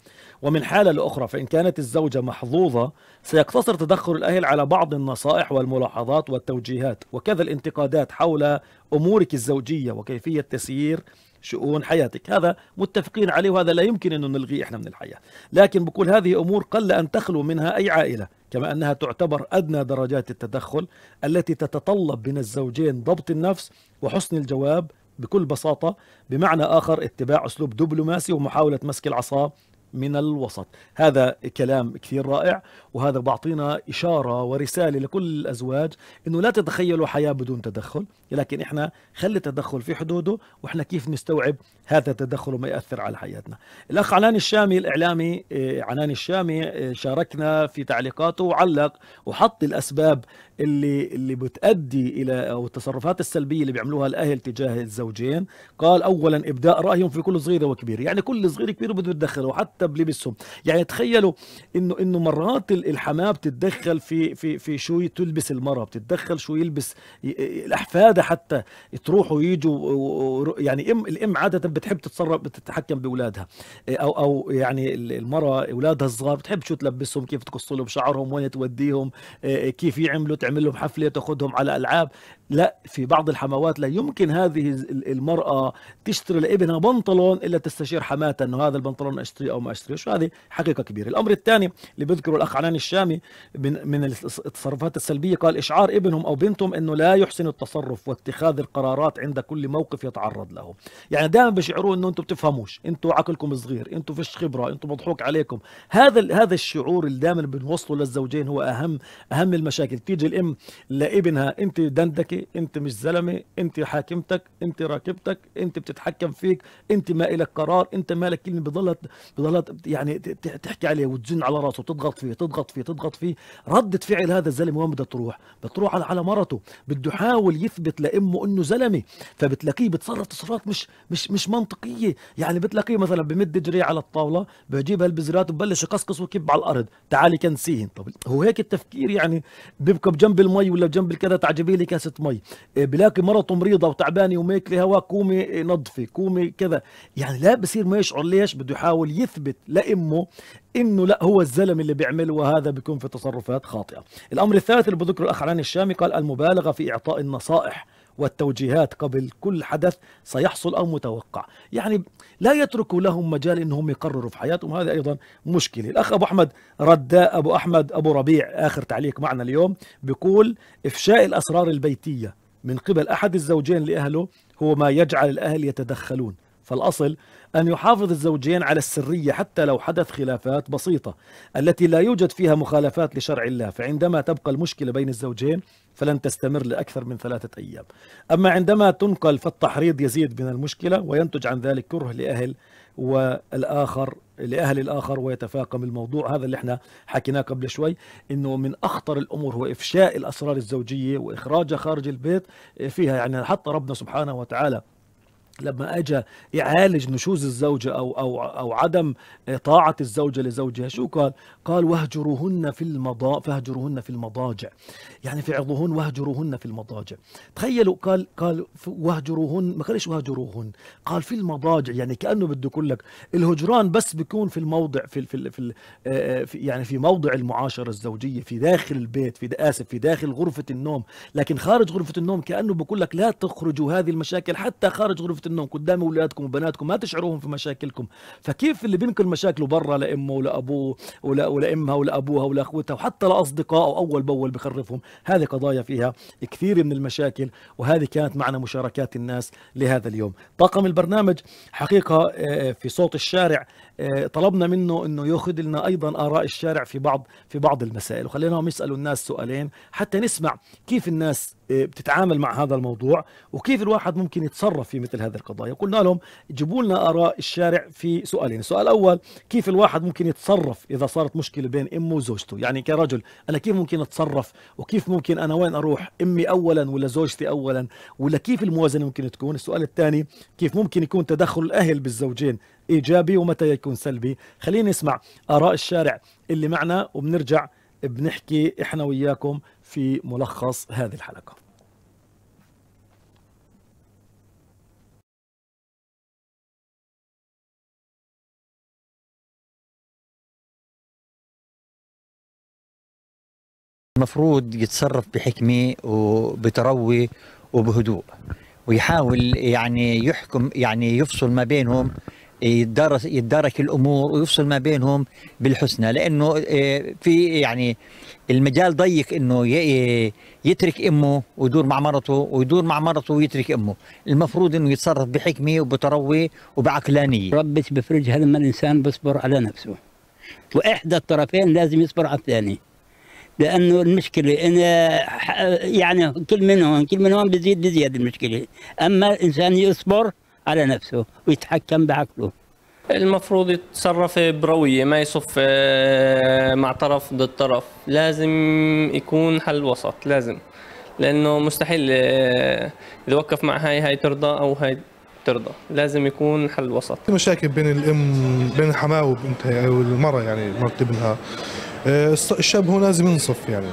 ومن حالة لأخرى، فإن كانت الزوجة محظوظة سيقتصر تدخل الأهل على بعض النصائح والملاحظات والتوجيهات، وكذا الانتقادات حول أمورك الزوجية وكيفية تسيير شؤون حياتك، هذا متفقين عليه وهذا لا يمكن أن نلغيه إحنا من الحياة، لكن بقول هذه أمور قل أن تخلو منها أي عائلة، كما أنها تعتبر أدنى درجات التدخل التي تتطلب من الزوجين ضبط النفس وحسن الجواب بكل بساطة، بمعنى آخر اتباع أسلوب دبلوماسي ومحاولة مسك العصا من الوسط. هذا كلام كثير رائع، وهذا بعطينا إشارة ورسالة لكل الأزواج إنه لا تتخيلوا حياة بدون تدخل، لكن إحنا خلي التدخل في حدوده، وإحنا كيف نستوعب هذا التدخل وما يأثر على حياتنا. الأخ عنان الشامي الإعلامي، عنان الشامي شاركنا في تعليقاته وعلق وحط الأسباب اللي اللي بتؤدي الى او التصرفات السلبيه اللي بيعملوها الاهل تجاه الزوجين. قال اولا ابداء رايهم في كل صغيره وكبيره، يعني كل صغيره كبيره بده يتدخلوا حتى بلبسهم، يعني تخيلوا انه انه مرات الحماه بتتدخل في في في شو تلبس المراه، بتتدخل شو يلبس الاحفاده حتى تروحوا ويجوا، يعني ام الام عاده بتحب تتصرف بتتحكم باولادها، او او يعني المراه اولادها الصغار بتحب شو تلبسهم، كيف تقص لهم شعرهم، وين توديهم، كيف يعملوا، تعمل لهم حفلة، تاخذهم على ألعاب. لا، في بعض الحموات لا يمكن هذه المرأة تشتري لابنها بنطلون إلا تستشير حماتها إنه هذا البنطلون أشتريه أو ما أشتريهش، وهذه حقيقة كبيرة. الأمر الثاني اللي بذكره الأخ عنان الشامي من من التصرفات السلبية، قال إشعار ابنهم أو بنتهم إنه لا يحسن التصرف واتخاذ القرارات عند كل موقف يتعرض له، يعني دائما بيشعروا إنه أنتم بتفهموش، أنتم عقلكم صغير، أنتم فيش خبرة، أنتم مضحوك عليكم. هذا هذا الشعور اللي دائما بنوصله للزوجين هو أهم أهم المشاكل. تيجي الأم لابنها أنت دندك انت مش زلمه، انت حاكمتك، انت راكبتك، انت بتتحكم فيك، انت ما الك قرار، انت مالك كلمه. بضلت بضلت يعني تحكي عليه وتزن على راسه وتضغط فيه تضغط فيه تضغط فيه. رده فعل هذا الزلمه وين بدها تروح؟ بتروح على على مرته، بده يحاول يثبت لامه انه زلمه، فبتلاقيه بتصرف تصرفات مش مش مش منطقيه. يعني بتلاقيه مثلا بمد جريه على الطاوله، بجيب هالبزرات وببلش يقصقص ويكب على الارض، تعالي كنسيهن. طب هو هيك التفكير؟ يعني بيبقى بجنب المي ولا بجنب الكذا، تعجبي لي كاسه مي. بلاقي مرته مريضه وتعبانه وماكله هوا، قومي نظفي، قومي كذا. يعني لا بصير ما يشعر. ليش؟ بده يحاول يثبت لامه انه لا هو الزلمه اللي بيعمله، وهذا بيكون في تصرفات خاطئه. الامر الثالث اللي بذكره الاخ علان الشامي قال المبالغه في اعطاء النصائح والتوجيهات قبل كل حدث سيحصل او متوقع، يعني لا يتركوا لهم مجال انهم يقرروا في حياتهم، هذا ايضا مشكله. الاخ ابو احمد رداء ابو احمد ابو ربيع اخر تعليق معنا اليوم بيقول افشاء الاسرار البيتيه من قبل احد الزوجين لاهله هو ما يجعل الاهل يتدخلون، فالاصل أن يحافظ الزوجين على السرية حتى لو حدث خلافات بسيطة التي لا يوجد فيها مخالفات لشرع الله، فعندما تبقى المشكلة بين الزوجين فلن تستمر لأكثر من ثلاثة أيام، أما عندما تنقل فالتحريض يزيد من المشكلة وينتج عن ذلك كره لأهل والآخر لأهل الآخر ويتفاقم الموضوع. هذا اللي احنا حكيناه قبل شوي، إنه من أخطر الأمور هو إفشاء الأسرار الزوجية وإخراجها خارج البيت فيها. يعني حتى ربنا سبحانه وتعالى لما اجى يعالج نشوز الزوجه او او او عدم طاعه الزوجه لزوجها، شو قال؟ قال واهجروهن في المضاجع، فاهجروهن في المضاجع، يعني فعظوهن واهجروهن في المضاجع. تخيلوا، قال قال واهجروهن، ما قالش واهجروهن، قال في المضاجع، يعني كانه بده يقول لك الهجران بس بيكون في الموضع في في, في في يعني في موضع المعاشره الزوجيه، في داخل البيت، في اسف في داخل غرفه النوم، لكن خارج غرفه النوم كانه بيقول لك لا تخرجوا هذه المشاكل حتى خارج غرفه النوم، قدام اولادكم وبناتكم ما تشعروهم في مشاكلكم. فكيف اللي بينقل مشاكله برا لامه ولا ابوه ولا ولا امها ولا ابوها ولا اخوتها وحتى لاصدقائه اول باول بخرفهم؟ هذه قضايا فيها كثير من المشاكل، وهذه كانت معنا مشاركات الناس لهذا اليوم. طاقم البرنامج حقيقه في صوت الشارع طلبنا منه انه ياخذ لنا ايضا اراء الشارع في بعض في بعض المسائل، وخليناهم يسالوا الناس سؤالين حتى نسمع كيف الناس بتتعامل مع هذا الموضوع وكيف الواحد ممكن يتصرف في مثل هذه القضايا. قلنا لهم جيبوا لنا اراء الشارع في سؤالين. السؤال الاول، كيف الواحد ممكن يتصرف اذا صارت مشكله بين امه وزوجته؟ يعني كرجل انا كيف ممكن اتصرف، وكيف ممكن انا وين اروح، امي اولا ولا زوجتي اولا، ولا كيف الموازنه ممكن تكون؟ السؤال الثاني، كيف ممكن يكون تدخل الاهل بالزوجين ايجابي ومتى يكون سلبي؟ خلينا نسمع اراء الشارع اللي معنا وبنرجع بنحكي احنا وياكم في ملخص هذه الحلقة. المفروض يتصرف بحكمة وبتروي وبهدوء، ويحاول يعني يحكم، يعني يفصل ما بينهم، يدرس يدرك الامور ويفصل ما بينهم بالحسنى، لانه في يعني المجال ضيق انه يترك امه ويدور مع مرته ويدور مع مرته ويترك امه. المفروض انه يتصرف بحكمه وبتروي وبعقلانيه. ربي بفرجها لما الانسان بيصبر على نفسه، واحدى الطرفين لازم يصبر على الثاني، لانه المشكله إن يعني كل من هون كل من هون بزيد بزيد المشكله. اما الانسان يصبر على نفسه ويتحكم بعقله. المفروض يتصرف برويه، ما يصف مع طرف ضد طرف، لازم يكون حل وسط، لازم، لانه مستحيل يتوقف مع هاي هاي ترضى او هاي ترضى، لازم يكون حل وسط. مشاكل بين الام بين الحماه وبنتها والمراه، يعني مرت ابنها، الشاب هو لازم ينصف، يعني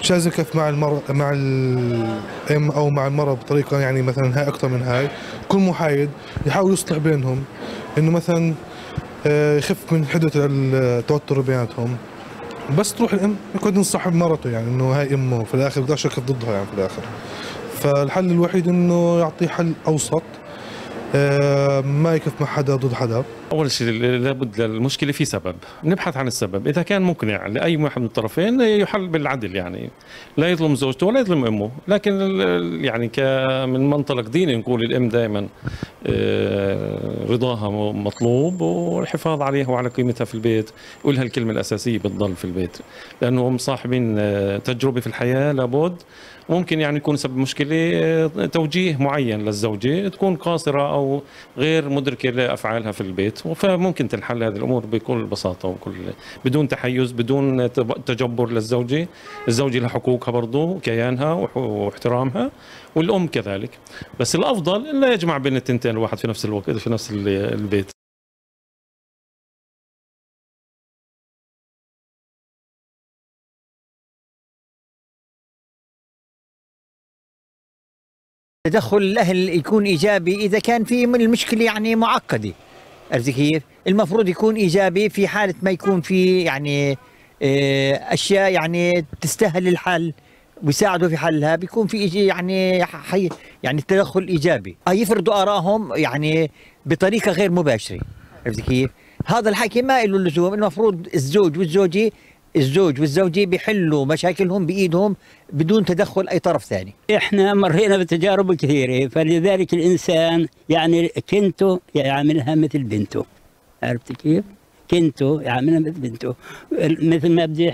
مش لازم يكف مع المر مع الام او مع المراه بطريقه يعني مثلا هاي اكثر من هاي، كل محايد يحاول يصلح بينهم، انه مثلا يخف من حدوث التوتر بيناتهم، بس تروح الام يقعد ينصح بمرته، يعني انه هاي امه في الاخر بقدرش يكف ضدها يعني في الاخر. فالحل الوحيد انه يعطيه حل اوسط، ما يكف مع حدا ضد حدا. أول شيء لابد للمشكلة في سبب، نبحث عن السبب، إذا كان مقنع لأي واحد من الطرفين يحل بالعدل، يعني لا يظلم زوجته ولا يظلم أمه، لكن يعني كمن منطلق ديني نقول الأم دائما رضاها مطلوب والحفاظ عليها وعلى قيمتها في البيت، قولها الكلمة الأساسية بتضل في البيت، لأنه هم صاحبين تجربة في الحياة لابد، ممكن يعني يكون سبب مشكلة توجيه معين للزوجة تكون قاصرة أو غير مدركة لأفعالها في البيت، فممكن تنحل هذه الأمور بكل بساطة وكل بدون تحيز بدون تجبر للزوجة. الزوجة لها حقوقها برضه وكيانها واحترامها والأم كذلك، بس الأفضل لا يجمع بين التنتين الواحد في نفس الوقت في نفس البيت. تدخل الأهل يكون إيجابي إذا كان في من المشكلة يعني معقدة، عرفت كيف؟ المفروض يكون إيجابي في حالة ما يكون في يعني أشياء يعني تستاهل الحل ويساعدوا في حلها، بيكون في يعني حي يعني التدخل إيجابي، يفرضوا آرائهم يعني بطريقة غير مباشرة، عرفت كيف؟ هذا الحكي ما له لزوم، المفروض الزوج والزوجة الزوج والزوجة بيحلوا مشاكلهم بإيدهم بدون تدخل أي طرف ثاني. إحنا مرينا بتجارب كثيرة، فلذلك الإنسان يعني كنته يعاملها مثل بنته، عرفت كيف؟ كنته يعاملها مثل بنته، مثل ما بده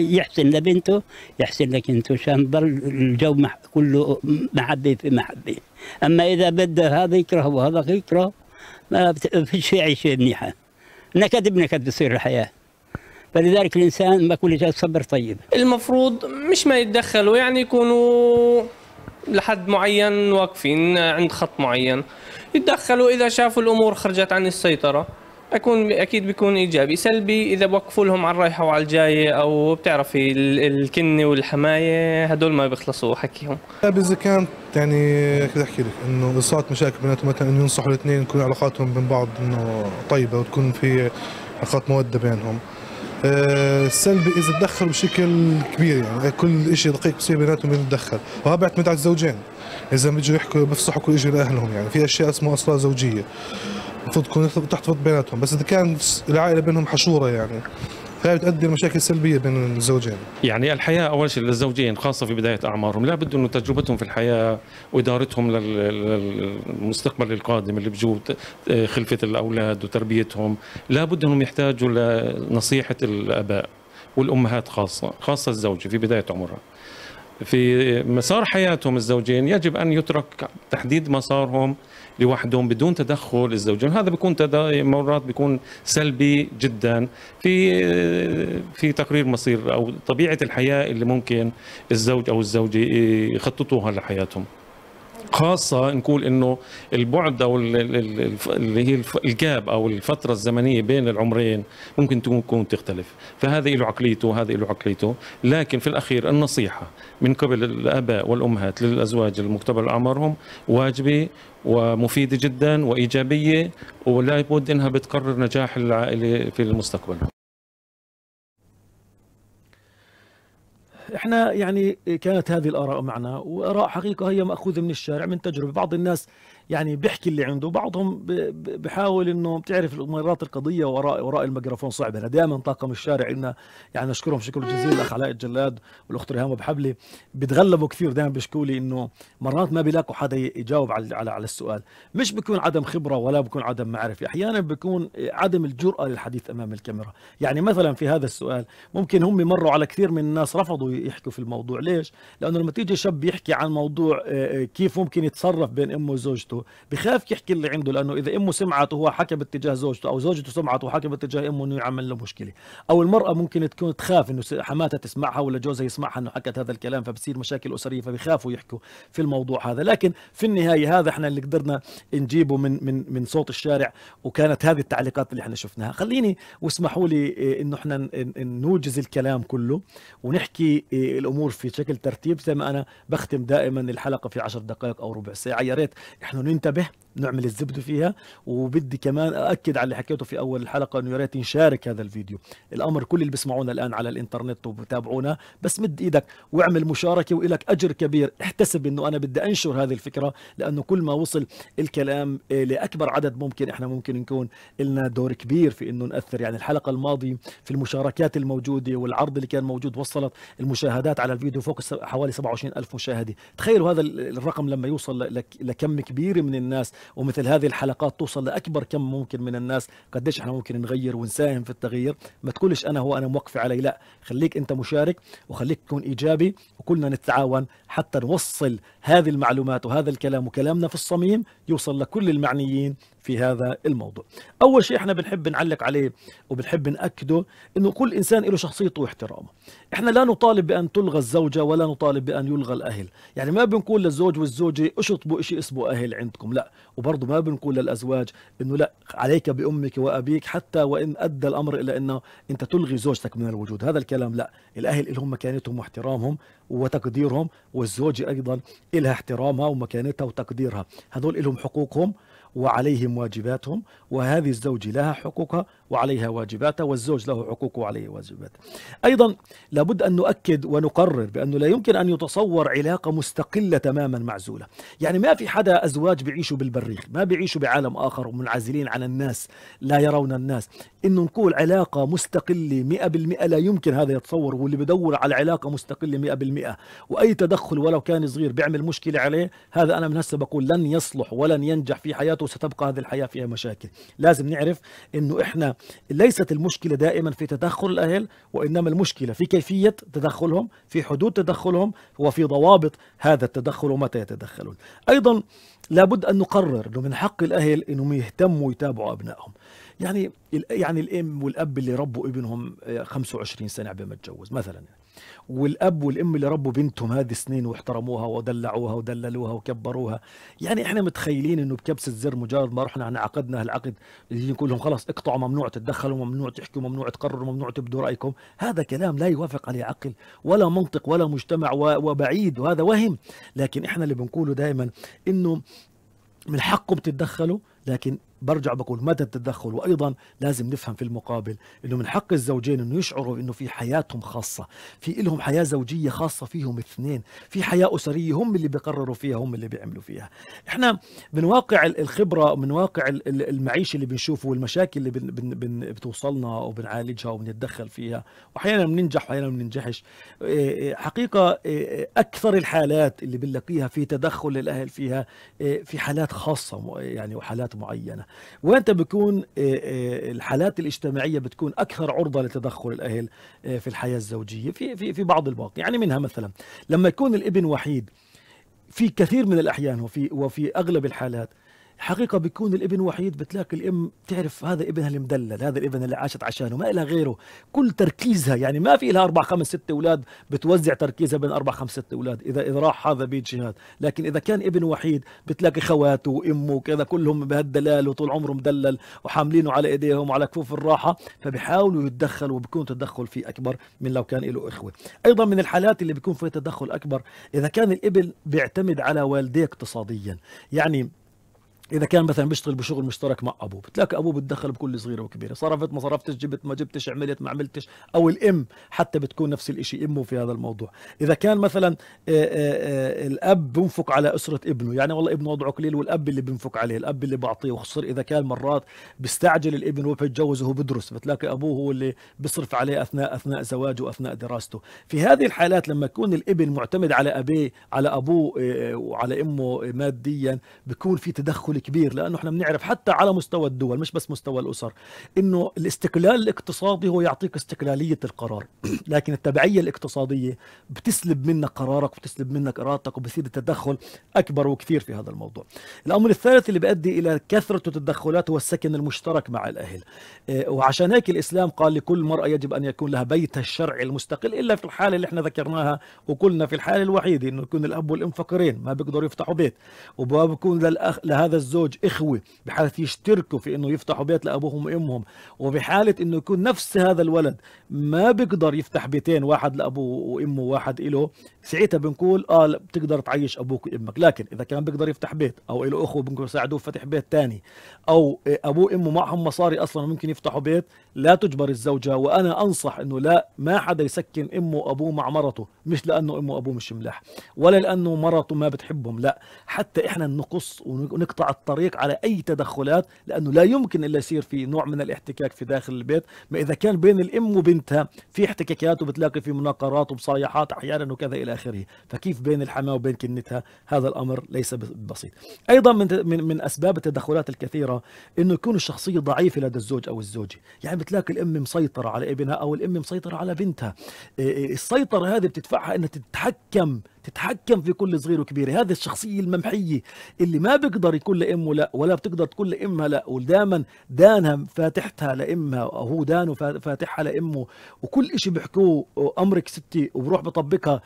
يحسن لبنته يحسن لكنته، عشان يضل الجو كله محبة في محبة. أما إذا بده هذا يكره وهذا يكره ما فيش عيشة منيحة، نكد بنكد بتصير الحياة. فلذلك الانسان ما كل شيء صبر طيب. المفروض مش ما يتدخلوا، يعني يكونوا لحد معين واقفين عند خط معين، يتدخلوا اذا شافوا الامور خرجت عن السيطره، اكون اكيد بيكون ايجابي. سلبي اذا بوقفوا لهم على الرايحه وعلى الجايه، او بتعرفي الكنه والحمايه هدول ما بيخلصوا حكيهم. اذا كانت يعني كيف احكي لك انه صارت مشاكل بيناتهم، مثلا انه ينصحوا الاثنين تكون علاقاتهم بين بعض انه طيبه وتكون في علاقات موده بينهم. السلبي اذا تدخل بشكل كبير، يعني كل شيء دقيق بصير بيناتهم يتدخل، وهذا بيعتمد على الزوجين. اذا بيجوا يحكوا بيفصحوا كل شيء لاهلهم، يعني في اشياء اسمها اسرار زوجيه المفروض تكون تحتفظ بيناتهم، بس اذا كان العائله بينهم حشوره يعني فهي بتؤدي لمشاكل سلبيه بين الزوجين. يعني الحياه اول شيء للزوجين خاصه في بدايه اعمارهم، لابد انه تجربتهم في الحياه وادارتهم للمستقبل القادم اللي بجوه خلفه الاولاد وتربيتهم، لابد انهم يحتاجوا لنصيحه الاباء والامهات خاصه، خاصه الزوجه في بدايه عمرها. في مسار حياتهم الزوجين يجب ان يترك تحديد مسارهم لوحدهم بدون تدخل الزوجين، هذا بيكون مرات بيكون سلبي جدا في في تقرير مصير او طبيعه الحياه اللي ممكن الزوج او الزوجه يخططوها لحياتهم. خاصه نقول انه البعد او اللي هي الجاب او الفتره الزمنيه بين العمرين ممكن تكون تختلف، فهذا له عقليته وهذا له عقليته، لكن في الاخير النصيحه من قبل الاباء والامهات للازواج المقتبل اعمارهم واجبه ومفيده جدا وايجابيه، ولا بد انها بتقرر نجاح العائله في المستقبل. احنا يعني كانت هذه الاراء معنا، واراء حقيقه هي ماخوذه من الشارع من تجربه، بعض الناس يعني بيحكي اللي عنده، بعضهم بحاول انه بتعرف مرات القضيه وراء وراء الميكروفون صعب. انا دائما طاقم الشارع ان يعني نشكرهم شكر جزيل، الاخ علاء الجلاد والاخت ريهام بحبلي بتغلبوا كثير، دائما بيشكوا لي انه مرات ما بيلاقوا حدا يجاوب على على على السؤال، مش بيكون عدم خبره ولا بيكون عدم معرفه، احيانا بيكون عدم الجرأه للحديث امام الكاميرا. يعني مثلا في هذا السؤال ممكن هم مروا على كثير من الناس رفضوا يحكوا في الموضوع، ليش؟ لانه لما تيجي شاب يحكي عن موضوع كيف ممكن يتصرف بين امه وزوجته، بخاف يحكي اللي عنده، لانه اذا امه سمعت وهو حكى باتجاه زوجته، او زوجته سمعت وحكى باتجاه امه، انه يعمل له مشكله، او المراه ممكن تكون تخاف انه حماتها تسمعها ولا جوزها يسمعها انه حكت هذا الكلام، فبصير مشاكل اسريه، فبخافوا يحكوا في الموضوع هذا. لكن في النهايه هذا احنا اللي قدرنا نجيبه من من من صوت الشارع، وكانت هذه التعليقات اللي احنا شفناها. خليني واسمحوا لي انه احنا نوجز الكلام كله ونحكي الامور في شكل ترتيب زي ما انا بختم دائما الحلقه في عشر دقائق او ربع ساعه. يا ريت نحن ننتبه نعمل الزبده فيها. وبدي كمان اكد على اللي حكيته في اول الحلقه انه يا ريت نشارك هذا الفيديو، الامر كل اللي بيسمعونا الان على الانترنت وبتابعونا، بس مد ايدك واعمل مشاركه والك اجر كبير. احتسب انه انا بدي انشر هذه الفكره، لانه كل ما وصل الكلام لاكبر عدد ممكن احنا ممكن نكون لنا دور كبير في انه ناثر. يعني الحلقه الماضيه في المشاركات الموجوده والعرض اللي كان موجود وصلت المشاهدات على الفيديو فوق حوالي سبعة وعشرين ألف مشاهده. تخيلوا هذا الرقم لما يوصل لكم كبير من الناس، ومثل هذه الحلقات توصل لاكبر كم ممكن من الناس، قديش احنا ممكن نغير ونساهم في التغيير. ما تقولش انا هو انا موقف علي، لا، خليك انت مشارك وخليك تكون ايجابي، وكلنا نتعاون حتى نوصل هذه المعلومات وهذا الكلام وكلامنا في الصميم يوصل لكل المعنيين في هذا الموضوع. اول شيء احنا بنحب نعلق عليه وبنحب ناكده انه كل انسان له شخصيته واحترامه. احنا لا نطالب بان تلغى الزوجه ولا نطالب بان يلغى الاهل، يعني ما بنقول للزوج والزوجه اشطبوا شيء اسمه اهل عندكم، لا. وبرضه ما بنقول للازواج انه لا عليك بامك وابيك حتى وان ادى الامر الى انه انت تلغي زوجتك من الوجود، هذا الكلام لا. الاهل لهم مكانتهم واحترامهم وتقديرهم، والزوجه ايضا لها احترامها ومكانتها وتقديرها، هذول لهم حقوقهم وعليهم واجباتهم، وهذه الزوجة لها حقوقها وعليها واجباتها، والزوج له حقوقه وعليه واجباته. أيضا لابد أن نؤكد ونقرر بأنه لا يمكن أن يتصور علاقة مستقلة تماما معزولة. يعني ما في حدا أزواج بيعيشوا بالبريخ، ما بيعيشوا بعالم آخر ومنعزلين عن الناس، لا يرون الناس. إنه نقول علاقة مستقلة مئة بالمئة لا يمكن، هذا يتصور، واللي بدور على علاقة مستقلة مئة بالمئة وأي تدخل ولو كان صغير بيعمل مشكلة عليه، هذا أنا من هسه بقول لن يصلح ولن ينجح في حياته، وستبقى هذه الحياة فيها مشاكل. لازم نعرف إنه إحنا ليست المشكلة دائما في تدخل الأهل، وإنما المشكلة في كيفية تدخلهم، في حدود تدخلهم، وفي ضوابط هذا التدخل ومتى يتدخلون. أيضا لابد أن نقرر إنه من حق الأهل إنهم يهتموا ويتابعوا أبنائهم. يعني يعني الأم والأب اللي ربوا ابنهم خمسة وعشرين سنة قبل ما يتجوز مثلا، والأب والأم اللي ربوا بنتهم هذه السنين واحترموها ودلعوها ودللوها وكبروها، يعني إحنا متخيلين إنه بكبسة زر مجرد ما رحنا عن عقدنا هالعقد اللي نقول لهم خلاص اقطعوا، ممنوع تتدخلوا، ممنوع تحكوا، ممنوع تقرروا، ممنوع تبدوا رأيكم، هذا كلام لا يوافق عليه عقل ولا منطق ولا مجتمع وبعيد، وهذا وهم. لكن إحنا اللي بنقوله دائما إنه من حقكم تتدخلوا، لكن برجع بقول متى التدخل. وايضا لازم نفهم في المقابل انه من حق الزوجين انه يشعروا انه في حياتهم خاصه، في لهم حياه زوجيه خاصه فيهم اثنين، في حياه اسريه هم اللي بيقرروا فيها، هم اللي بيعملوا فيها. احنا من واقع الخبره، من واقع المعيشه اللي بنشوفه والمشاكل اللي بن بن بن بتوصلنا وبنعالجها وبنتدخل فيها، واحيانا بننجح واحيانا ما بننجحش. حقيقه اكثر الحالات اللي بنلاقيها في تدخل الاهل فيها في حالات خاصه يعني وحالات معينه، وانت بكون الحالات الاجتماعيه بتكون اكثر عرضه لتدخل الاهل في الحياه الزوجيه في في في بعض المواقع. يعني منها مثلا لما يكون الابن وحيد، في كثير من الاحيان وفي وفي اغلب الحالات حقيقة بيكون الابن وحيد، بتلاقي الام تعرف هذا ابنها المدلل، هذا الابن اللي عاشت عشانه، ما لها غيره، كل تركيزها يعني ما في لها أربع خمس ست أولاد بتوزع تركيزها بين أربع خمس ست أولاد، إذا إذا راح هذا بيجي هذا. لكن إذا كان ابن وحيد بتلاقي خواته وأمه وكذا كلهم بهالدلال وطول عمره مدلل وحاملينه على إيديهم وعلى كفوف الراحة، فبيحاولوا يتدخلوا وبيكون تدخل فيه أكبر من لو كان له إخوة. أيضا من الحالات اللي بيكون فيها تدخل أكبر إذا كان الابن بيعتمد على والديه اقتصاديا، يعني إذا كان مثلا بيشتغل بشغل مشترك مع أبوه، بتلاقي أبوه بتدخل بكل صغيرة وكبيرة، صرفت ما صرفتش، جبت ما جبتش، عملت ما عملتش، أو الأم حتى بتكون نفس الإشي، أمه في هذا الموضوع. إذا كان مثلا آآ آآ الأب بنفق على أسرة ابنه، يعني والله ابنه وضعه قليل والأب اللي بنفق عليه، الأب اللي بعطيه، وخصوصا إذا كان مرات بيستعجل الابن وبيتجوز وهو بدرس، بتلاقي أبوه هو اللي بيصرف عليه أثناء أثناء زواجه وأثناء دراسته. في هذه الحالات لما يكون الابن معتمد على أبيه على أبوه وعلى أمه ماديا، بيكون في تدخل كبير، لانه احنا بنعرف حتى على مستوى الدول مش بس مستوى الاسر انه الاستقلال الاقتصادي هو يعطيك استقلاليه القرار، لكن التبعيه الاقتصاديه بتسلب منك قرارك وبتسلب منك ارادتك، وبصير التدخل اكبر وكثير في هذا الموضوع. الامر الثالث اللي بيؤدي الى كثره التدخلات هو السكن المشترك مع الاهل، اه وعشان هيك الاسلام قال لكل مراه يجب ان يكون لها بيتها الشرعي المستقل، الا في الحاله اللي احنا ذكرناها وقلنا في الحاله الوحيده انه يكون الاب والام فقيرين ما بيقدروا يفتحوا بيت، وبكون لهذا الزوج إخوة بحالة يشتركوا في إنه يفتحوا بيت لأبوهم وأمهم، وبحالة إنه يكون نفس هذا الولد ما بيقدر يفتح بيتين، واحد لأبوه وأمه وواحد إله، ساعتها بنقول آه بتقدر تعيش أبوك وأمك. لكن إذا كان بيقدر يفتح بيت أو إله أخوه بنقدر يساعدوه فتح بيت تاني، أو أبوه وأمه معهم مصاري أصلا ممكن يفتحوا بيت، لا تجبر الزوجة. وأنا أنصح إنه لا، ما حدا يسكن أمه وأبوه مع مرته، مش لأنه أمه وأبوه مش ملاح ولا لأنه مرته ما بتحبهم، لا، حتى إحنا نقص ونقطع الطريق على أي تدخلات، لأنه لا يمكن إلا يصير في نوع من الاحتكاك في داخل البيت. ما إذا كان بين الأم وبنتها في احتكاكات وبتلاقي في مناقرات ومصايحات أحيانا وكذا إلى آخره، فكيف بين الحماة وبين كنتها؟ هذا الأمر ليس بسيط. أيضا من من, من أسباب التدخلات الكثيرة إنه يكون الشخصية ضعيفة لدى الزوج أو الزوجة، يعني بتلاقي الأم مسيطرة على ابنها أو الأم مسيطرة على بنتها. السيطرة هذه بتدفعها إنها تتحكم تتحكم في كل صغير وكبير. هذه الشخصية الممحية اللي ما بيقدر يكون لأمه لا، ولا بتقدر تكون لأمها لا، ودائما دانها فاتحتها لأمها وهو دانه فاتحها لأمه، وكل إشي بيحكوه أمرك ستي وبروح بطبقها.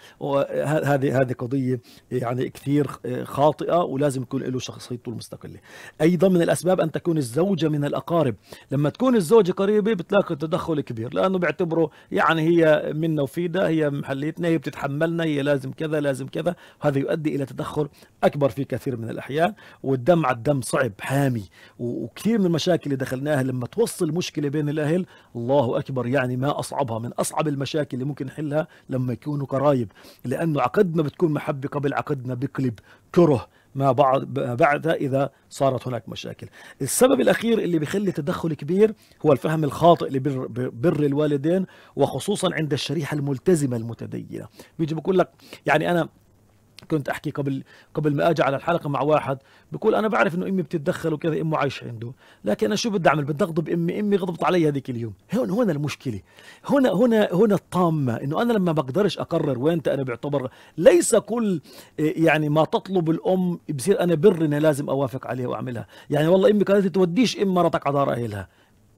هذه هذه قضية يعني كثير خاطئة، ولازم يكون له شخصيته المستقلة. أيضا من الأسباب أن تكون الزوجة من الأقارب، لما تكون الزوجة قريبة بتلاقي تدخل كبير، لأنه بيعتبره يعني هي منا وفينا، هي محليتنا، هي بتتحملنا، هي لازم كذا لازم كذا. هذا يؤدي الى تدخل اكبر في كثير من الاحيان، والدم على الدم صعب حامي، وكثير من المشاكل اللي دخلناها لما توصل مشكله بين الاهل، الله اكبر، يعني ما اصعبها، من اصعب المشاكل اللي ممكن نحلها لما يكونوا قرايب، لانه عقدنا بتكون محبه قبل عقدنا بقلب كره ما بعد بعدها اذا صارت هناك مشاكل. السبب الاخير اللي بيخلي تدخل كبير هو الفهم الخاطئ لبر بر الوالدين، وخصوصا عند الشريحه الملتزمه المتدينه. بيجي بقول لك، يعني انا كنت احكي قبل قبل ما اجي على الحلقه مع واحد بقول انا بعرف انه امي بتتدخل وكذا، امه عايشه عنده، لكن انا شو بدي اعمل؟ بدي اغضب امي؟ امي غضبت علي هذيك اليوم. هون هنا المشكله، هنا هنا هنا الطامه، انه انا لما بقدرش اقرر وين انا بعتبر ليس كل يعني ما تطلب الام بصير انا بر اني لازم اوافق عليها واعملها. يعني والله امي قالت لي توديش ام مرتك على دار اهلها،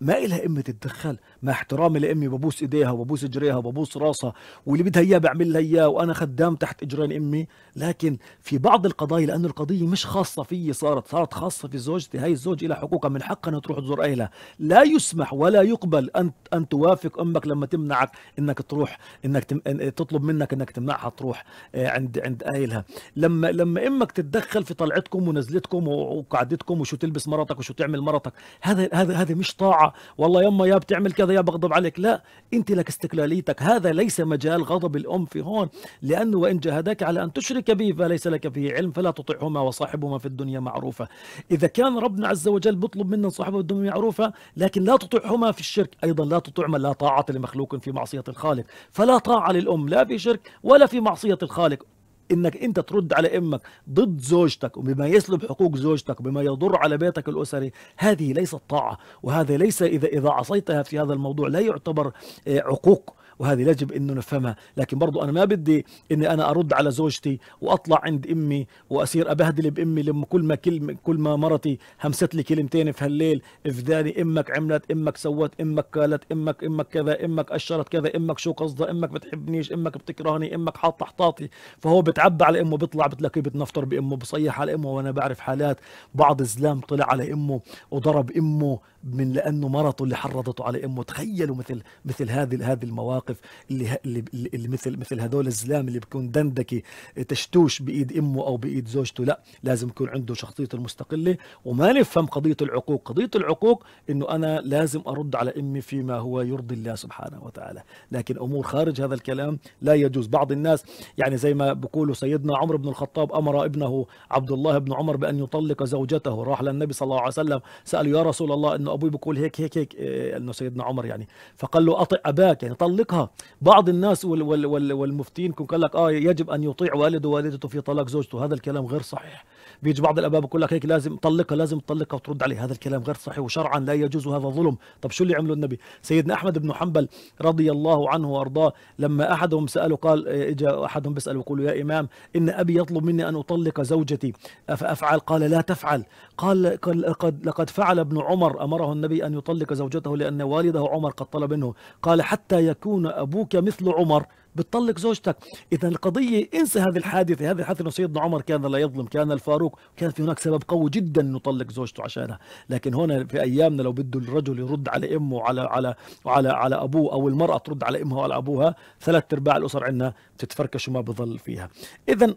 ما إلها أم تتدخل، مع احترامي لأمي ببوس إيديها وببوس إجريها وببوس راسها، واللي بدها إياه بعمل لها إياه، وأنا خدام تحت إجرين أمي. لكن في بعض القضايا، لأنه القضية مش خاصة فيي، صارت صارت خاصة في زوجتي، هاي الزوج لها حقوقها، من حقها أنها تروح تزور أهلها. لا يسمح ولا يقبل أن أن توافق أمك لما تمنعك إنك تروح، إنك تم... إن تطلب منك إنك تمنعها تروح عند عند أهلها. لما لما أمك تتدخل في طلعتكم ونزلتكم وقعدتكم وشو تلبس مرتك وشو تعمل مرتك، هذا هذا هذا مش طاعة. والله يما يا بتعمل كذا يا بغضب عليك، لا، انت لك استقلاليتك، هذا ليس مجال غضب الام في هون، لانه وان جاهداك على ان تشرك به فليس لك به علم فلا تطعهما وصاحبهما في الدنيا معروفه. اذا كان ربنا عز وجل بيطلب منا صاحبه الدنيا معروفه، لكن لا تطعهما في الشرك، ايضا لا تطعما، لا طاعه لمخلوق في معصيه الخالق، فلا طاعه للام لا في شرك ولا في معصيه الخالق. انك انت ترد على امك ضد زوجتك وبما يسلب حقوق زوجتك بما يضر على بيتك الاسري، هذه ليست طاعه، وهذا ليس، اذا اذا عصيتها في هذا الموضوع لا يعتبر عقوق، وهذه يجب انه نفهمها. لكن برضو انا ما بدي اني انا ارد على زوجتي واطلع عند امي واصير ابهدل بامي لما كل ما كل كل ما مرتي همست لي كلمتين في هالليل، افداني امك عملت، امك سوت، امك قالت، امك امك كذا، امك قشرت كذا، امك شو قصدها، امك بتحبنيش، امك بتكرهني، امك حاطه حطاطي. فهو بتعبى على امه، بيطلع بتلاقيه بتنفطر بامه، بصيح على امه. وانا بعرف حالات بعض الزلام طلع على امه وضرب امه من لانه مرته اللي حرضته على امه. تخيلوا مثل مثل هذه هذه المواقف اللي, اللي مثل مثل هذول الزلام اللي بيكون دندكي تشتوش بايد امه او بايد زوجته. لا، لازم يكون عنده شخصيته المستقله، وما نفهم قضيه العقوق. قضيه العقوق انه انا لازم ارد على امي فيما هو يرضي الله سبحانه وتعالى، لكن امور خارج هذا الكلام لا يجوز. بعض الناس يعني زي ما بيقولوا سيدنا عمر بن الخطاب امر ابنه عبد الله بن عمر بان يطلق زوجته، راح للنبي صلى الله عليه وسلم ساله يا رسول الله انه ابوي بيقول هيك هيك هيك، انه سيدنا عمر يعني، فقال له اطع اباك يعني طلقها. بعض الناس وال وال وال والمفتين كن قال لك اه يجب ان يطيع والده ووالدته في طلاق زوجته، هذا الكلام غير صحيح. بيجي بعض الاباء بيقول لك هيك لازم طلقها، لازم تطلقها وترد عليه، هذا الكلام غير صحيح وشرعا لا يجوز، هذا ظلم. طب شو اللي عمله النبي؟ سيدنا احمد بن حنبل رضي الله عنه وارضاه لما احدهم ساله، قال اجى احدهم بيساله يقول يا امام ان ابي يطلب مني ان اطلق زوجتي افافعل؟ قال لا تفعل. قال لقد لقد فعل ابن عمر، امره النبي ان يطلق زوجته لان والده عمر قد طلب منه. قال حتى يكون أبوك مثل عمر، بتطلق زوجتك. إذا القضية انسى هذه الحادثة، هذه الحادثة سيدنا عمر كان لا يظلم، كان الفاروق، كان في هناك سبب قوي جدا نطلق زوجته عشانها. لكن هنا في أيامنا لو بده الرجل يرد على أمه وعلى على على على أبوه، أو المرأة ترد على أمها وعلى أبوها، ثلاث أرباع الأسر عندنا بتتفركش وما بظل فيها. إذا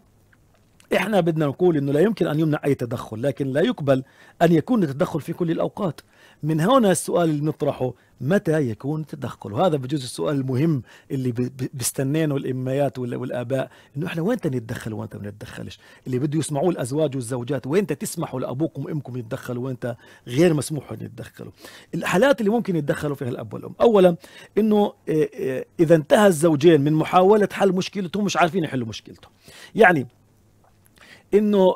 إحنا بدنا نقول إنه لا يمكن أن يمنع أي تدخل، لكن لا يقبل أن يكون التدخل في كل الأوقات. من هنا السؤال اللي بنطرحه، متى يكون التدخل؟ وهذا بجوز السؤال المهم اللي بيستنينه الاميات والاباء، انه احنا وين نتدخل وين ما نتدخلش، اللي بده يسمعوه الازواج والزوجات، وين تسمحوا لابوكم وامكم يتدخلوا وين غير مسموح ان يتدخلوا. الحالات اللي ممكن يتدخلوا فيها الاب والام، اولا انه اذا انتهى الزوجين من محاوله حل مشكلتهم مش عارفين يحلوا مشكلتهم. يعني انه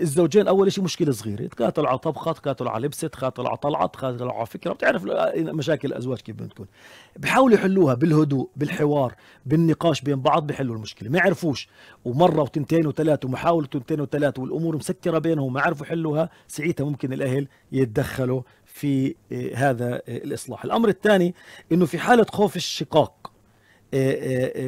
الزوجين اول شيء مشكله صغيره، تقاتلوا على طبخه، تقاتلوا على لبسه، تقاتلوا على طلعه، تقاتلوا على فكره، بتعرف مشاكل الازواج كيف بتكون. بحاولوا يحلوها بالهدوء، بالحوار، بالنقاش بين بعض، بحلوا المشكله، ما يعرفوش، ومره وتنتين وثلاث ومحاوله تنتين وثلاث والامور مسكره بينهم ما عرفوا يحلوها، ساعتها ممكن الاهل يتدخلوا في هذا الاصلاح. الامر الثاني انه في حاله خوف الشقاق،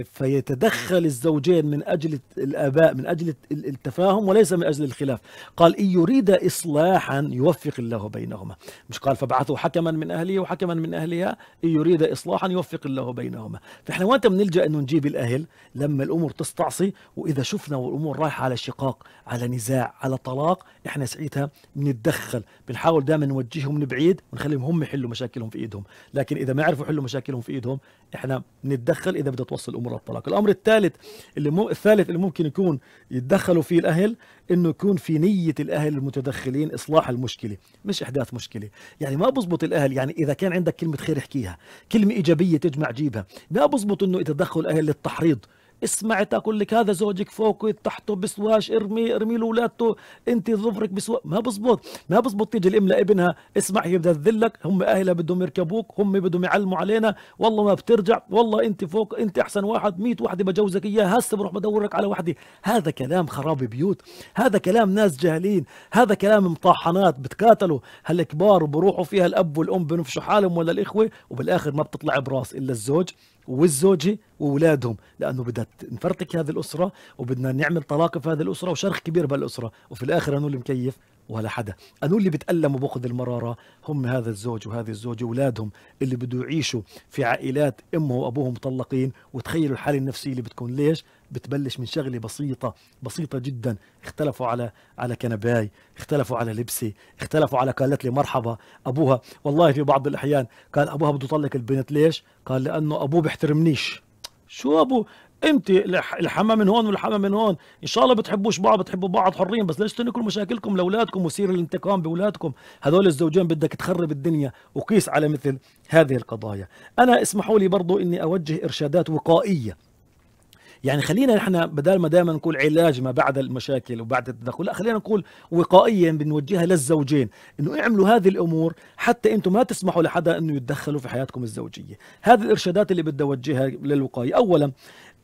فيتدخل الزوجين من أجل الآباء، من أجل التفاهم وليس من أجل الخلاف. قال إن يريد إصلاحا يوفق الله بينهما، مش قال فبعثوا حكما من أهله وحكما من أهلها، إن يريد إصلاحا يوفق الله بينهما. فإحنا وانت بنلجأ أنه نجيب الأهل لما الأمور تستعصي، وإذا شفنا والأمور رايحة على شقاق، على نزاع، على طلاق، إحنا ساعتها بنتدخل، بنحاول دائما نوجههم من بعيد ونخليهم هم يحلوا مشاكلهم في إيدهم. لكن إذا ما عرفوا يحلوا مشاكلهم في إيدهم إحنا بنتدخل إذا بدها توصل أمور الطلاق. الأمر الثالث اللي مو... الثالث اللي ممكن يكون يتدخلوا فيه الأهل، إنه يكون في نية الأهل المتدخلين إصلاح المشكلة مش إحداث مشكلة. يعني ما بزبط الأهل، يعني إذا كان عندك كلمة خير احكيها، كلمة إيجابية تجمع جيبها. ما بزبط إنه يتدخل الأهل للتحريض، اسمعت اقول لك هذا زوجك فوق تحته بسواش، ارمي ارمي له اولادته، انت ظفرك بسوا، ما بزبط. ما بزبط تيجي الام لابنها اسمع هي بدها تذلك، هم اهلها بدهم يركبوك، هم بدهم يعلموا علينا، والله ما بترجع، والله انت فوق، انت احسن واحد، مية وحده بجوزك اياها، هسه بروح بدورك على وحده. هذا كلام خراب بيوت، هذا كلام ناس جاهلين، هذا كلام مطاحنات بتقاتلوا هالكبار وبروحوا فيها الاب والام بنفشوا حالهم ولا الاخوه، وبالاخر ما بتطلع براس الا الزوج والزوجه واولادهم، لانه بدها نفرتك هذه الاسره، وبدنا نعمل طلاق في هذه الاسره وشرخ كبير بهالاسره، وفي الاخر انو اللي مكيف ولا حدا، انو اللي بتالم وباخذ المراره هم هذا الزوج وهذه الزوجه واولادهم اللي بده يعيشوا في عائلات امه وابوهم مطلقين. وتخيلوا الحاله النفسيه اللي بتكون، ليش؟ بتبلش من شغله بسيطه بسيطه جدا، اختلفوا على على كنباي، اختلفوا على لبسي، اختلفوا على قالت لي مرحبا ابوها. والله في بعض الاحيان قال ابوها بده يطلق البنت، ليش؟ قال لانه ابوه بيحترمنيش. شو ابو؟ انت الحما من هون والحما من هون، ان شاء الله بتحبوش بعض، بتحبوا بعض، حرين، بس ليش تنكلوا مشاكلكم لاولادكم وسير الانتقام باولادكم؟ هذول الزوجين بدك تخرب الدنيا. وقيس على مثل هذه القضايا. انا اسمحوا لي برضو اني اوجه ارشادات وقائيه، يعني خلينا نحن بدل ما دائما نقول علاج ما بعد المشاكل وبعد التدخل، لا خلينا نقول وقائيا بنوجهها للزوجين، انه اعملوا هذه الامور حتى انتم ما تسمحوا لحدا انه يتدخلوا في حياتكم الزوجيه. هذه الارشادات اللي بدي اوجهها للوقايه. اولا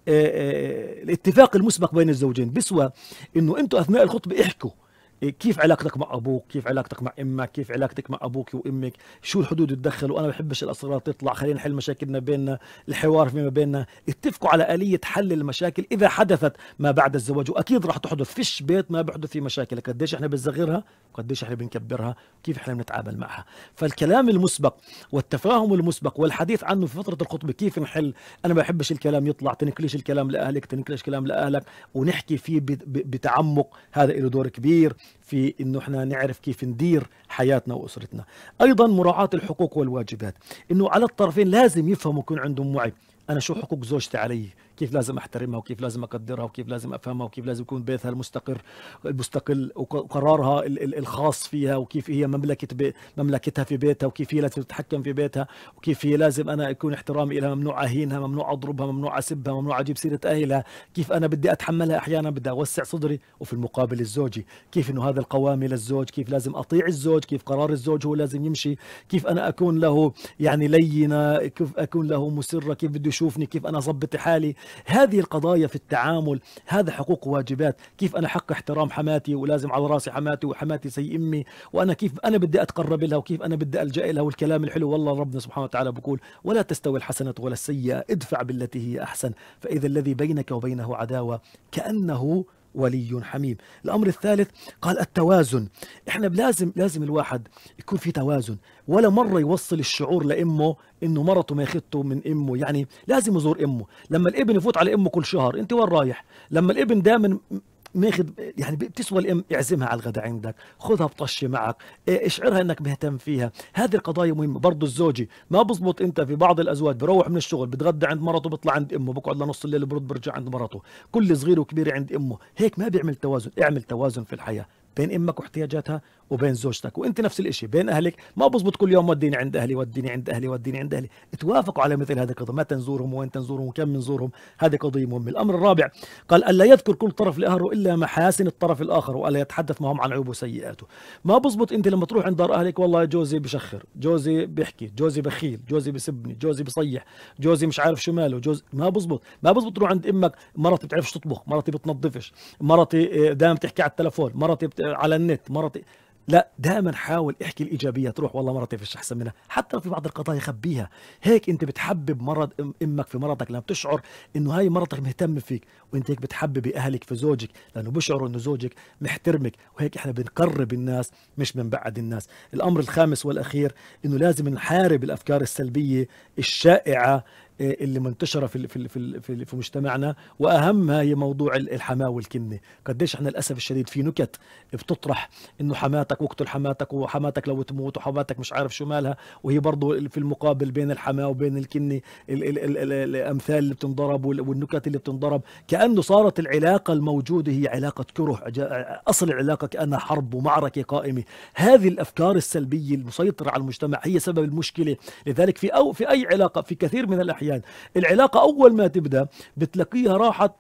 الاتفاق المسبق بين الزوجين، بسوى انه انتم اثناء الخطبه احكوا كيف علاقتك مع ابوك، كيف علاقتك مع امك، كيف علاقتك مع ابوك وامك، شو الحدود تدخل، وانا ما بحبش الاسرار تطلع، خلينا نحل مشاكلنا بيننا، الحوار فيما بيننا. اتفقوا على اليه حل المشاكل اذا حدثت ما بعد الزواج، واكيد راح تحدث، فيش بيت ما بيحدث فيه مشاكل، قديش احنا بنصغرها وقديش احنا بنكبرها، كيف احنا بنتعامل معها. فالكلام المسبق والتفاهم المسبق والحديث عنه في فتره الخطبه كيف نحل، انا ما بحبش الكلام يطلع، تنكليش الكلام لاهلك، تنكليش كلام لاهلك، ونحكي فيه بتعمق. هذا له دور كبير في انه احنا نعرف كيف ندير حياتنا واسرتنا. ايضا مراعاة الحقوق والواجبات، انه على الطرفين لازم يفهموا، يكون عندهم وعي، انا شو حقوق زوجتي علي، كيف لازم احترمها، وكيف لازم اقدرها، وكيف لازم افهمها، وكيف لازم يكون بيتها المستقر المستقل وقرارها الخاص فيها، وكيف هي مملكه مملكتها في بيتها، وكيف هي لازم تتحكم في بيتها، وكيف هي لازم انا يكون احترامي لها، ممنوع اهينها، ممنوع اضربها، ممنوع اسبها، ممنوع اجيب سيره اهلها، كيف انا بدي اتحملها، احيانا بدي اوسع صدري. وفي المقابل الزوجي، كيف انه هذا القوامي للزوج، كيف لازم اطيع الزوج، كيف قرار الزوج هو لازم يمشي، كيف انا اكون له يعني لينه، كيف اكون له مسره، كيف بده يشوفني، كيف انا ظبطت حالي، هذه القضايا في التعامل، هذا حقوق وواجبات. كيف أنا حق احترام حماتي ولازم على راسي حماتي وحماتي زي أمي، وأنا كيف أنا بدي أتقرب لها وكيف أنا بدي ألجأ لها، والكلام الحلو والله ربنا سبحانه وتعالى بقول ولا تستوي الحسنة ولا السيئة ادفع بالتي هي أحسن فإذا الذي بينك وبينه عداوة كأنه ولي حميم. الأمر الثالث قال التوازن. إحنا لازم لازم الواحد يكون في توازن، ولا مرة يوصل الشعور لأمه إنه مرته ما ياخذته من أمه، يعني لازم يزور أمه. لما الابن يفوت على أمه كل شهر، أنت وين رايح؟ لما الابن دائما ماخذ، يعني بتسوى الام اعزمها على الغداء عندك، خذها بطشه معك، اشعرها انك مهتم فيها. هذه القضايا مهمه. برضه الزوجي ما بزبط، انت في بعض الازواج بروح من الشغل بتغدى عند مرته، بيطلع عند امه، بقعد لنص الليل، برد برجع عند مرته، كل صغير وكبير عند امه، هيك ما بيعمل توازن. اعمل توازن في الحياه بين امك واحتياجاتها وبين زوجتك، وانت نفس الشيء بين اهلك، ما بزبط كل يوم وديني عند اهلي وديني عند اهلي وديني عند اهلي، اتوافقوا على مثل هذا القضايا، متى نزورهم وين نزورهم وكم نزورهم، هذه قضيه مهمه. الامر الرابع قال الا يذكر كل طرف لاهله الا محاسن الطرف الاخر والا يتحدث معهم عن عيوب وسيئاته. ما بزبط انت لما تروح عند دار اهلك والله جوزي بشخر، جوزي بيحكي، جوزي بخيل، جوزي بسبني، جوزي بصيح، جوزي مش عارف شو ماله، جوز ما بزبط، ما بزبط تروح عند امك مرتي بتعرفش تطبخ، مرتي بتنظفش، مرتي دائما تحكي على التليفون، مرتي على النت، مرتي، لا دائما حاول احكي الايجابيه، تروح والله مرتي فيش احسن منها، حتى لو في بعض القضايا خبيها، هيك انت بتحبب مرض امك في مرضك، لما بتشعر انه هاي مرتك مهتمه فيك، وانت هيك بتحببي اهلك في زوجك، لانه بيشعروا انه زوجك محترمك، وهيك احنا بنقرب الناس مش بنبعد الناس. الامر الخامس والاخير انه لازم نحارب الافكار السلبيه الشائعه اللي منتشره في في في في مجتمعنا، واهمها هي موضوع الحماه والكنه. قديش احنا للاسف الشديد في نكت بتطرح انه حماتك واقتل حماتك، وحماتك لو تموت، وحماتك مش عارف شو مالها، وهي برضه في المقابل بين الحماه وبين الكنه الامثال اللي بتنضرب والنكت اللي بتنضرب، كانه صارت العلاقه الموجوده هي علاقه كره، اصل العلاقه كانها حرب ومعركه قائمه. هذه الافكار السلبيه المسيطره على المجتمع هي سبب المشكله. لذلك في او في اي علاقه في كثير من الاحيان العلاقة أول ما تبدأ بتلاقيها راحت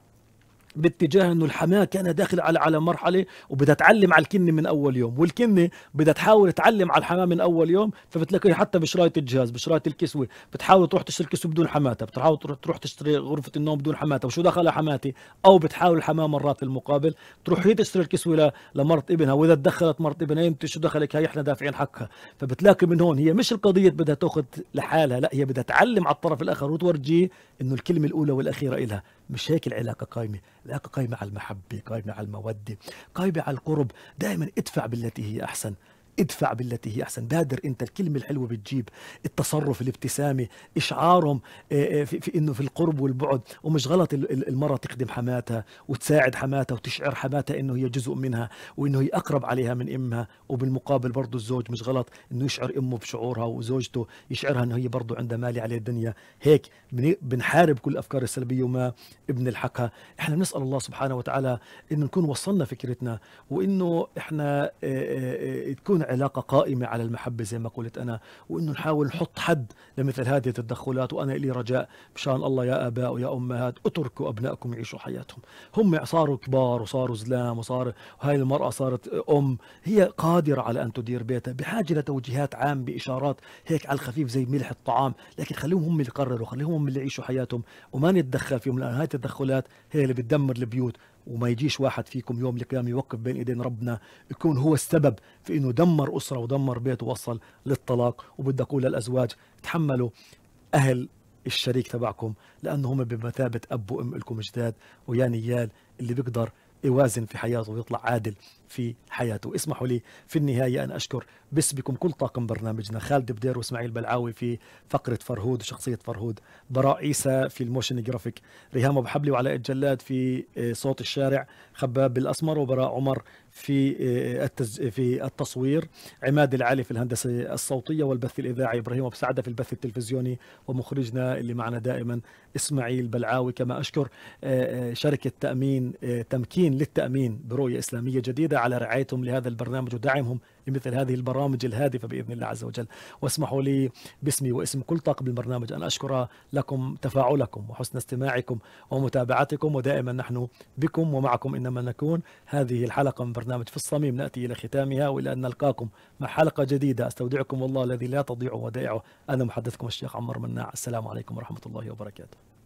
باتجاه انه الحماه كان داخل على على مرحله وبدها تعلم على الكنه من اول يوم، والكنه بدها تحاول تعلم على الحماه من اول يوم، فبتلاقيها حتى بشرايه الجهاز، بشرايه الكسوه، بتحاول تروح تشتري كسوه بدون حماتها، بتحاول تروح تشتري غرفه النوم بدون حماتها، وشو دخلها حماتي، او بتحاول الحماه مرات في المقابل تروح هي تشتري الكسوه لمرت ابنها، واذا تدخلت مرت ابنها انت شو دخلك هي، احنا دافعين حقها، فبتلاقي من هون هي مش القضيه بدها تاخذ لحالها، لا هي بدها تعلم على الطرف الاخر وتورجيه انه الكلمه الاولى والاخيره إلها. مش هيك العلاقة قائمة، العلاقة قائمة على المحبة، قائمة على المودة، قائمة على القرب، دائما ادفع بالتي هي أحسن، ادفع بالتي هي أحسن، بادر أنت، الكلمة الحلوة بتجيب، التصرف، الابتسامة، إشعارهم في, في إنه في القرب والبعد، ومش غلط المرة تخدم حماتها وتساعد حماتها وتشعر حماتها إنه هي جزء منها وإنه هي أقرب عليها من أمها، وبالمقابل برضه الزوج مش غلط إنه يشعر أمه بشعورها وزوجته يشعرها إنه هي برضه عندها مالي على الدنيا. هيك بنحارب كل الأفكار السلبية وما بنلحقها. إحنا بنسأل الله سبحانه وتعالى إنه نكون وصلنا فكرتنا، وإنه إحنا تكون علاقة قائمة على المحبة زي ما قلت أنا، وإنه نحاول نحط حد لمثل هذه التدخلات. وأنا إلي رجاء مشان الله يا آباء ويا أمهات، اتركوا أبنائكم يعيشوا حياتهم. هم صاروا كبار وصاروا زلام، وصار هاي المرأة صارت أم، هي قادرة على أن تدير بيتها، بحاجة لتوجيهات عام بإشارات هيك على الخفيف زي ملح الطعام، لكن خليهم هم اللي يقرروا، خليهم هم اللي يعيشوا حياتهم، وما نتدخل فيهم، لأن هاي التدخلات هي اللي بتدمر البيوت. وما يجيش واحد فيكم يوم القيامة يوقف بين ايدين ربنا يكون هو السبب في انه دمر اسره ودمر بيت ووصل للطلاق. وبدي اقول للازواج تحملوا اهل الشريك تبعكم، لانه هم بمثابه اب وام لكم جداد، ويا نيال اللي بيقدر يوازن في حياته ويطلع عادل في حياته. اسمحوا لي في النهايه ان اشكر باسمكم كل طاقم برنامجنا، خالد بدير واسماعيل بلعاوي في فقره فرهود وشخصيه فرهود، براء عيسى في الموشن جرافيك، ريهام ابو حبلي وعلاء الجلاد في صوت الشارع، خباب بالاسمر وبراء عمر في التز... في التصوير، عماد علي في الهندسه الصوتيه والبث الاذاعي، ابراهيم ابو سعدة في البث التلفزيوني، ومخرجنا اللي معنا دائما اسماعيل بلعاوي. كما اشكر شركه تامين تمكين للتامين برؤيه اسلاميه جديده على رعايتهم لهذا البرنامج ودعمهم لمثل هذه البرامج الهادفه باذن الله عز وجل. واسمحوا لي باسمي واسم كل طاقم البرنامج ان اشكر لكم تفاعلكم وحسن استماعكم ومتابعتكم، ودائما نحن بكم ومعكم انما نكون. هذه الحلقه من برنامج في الصميم ناتي الى ختامها، والى ان نلقاكم مع حلقه جديده استودعكم الله الذي لا تضيع ودائعه. انا محدثكم الشيخ عمار مناع، السلام عليكم ورحمه الله وبركاته.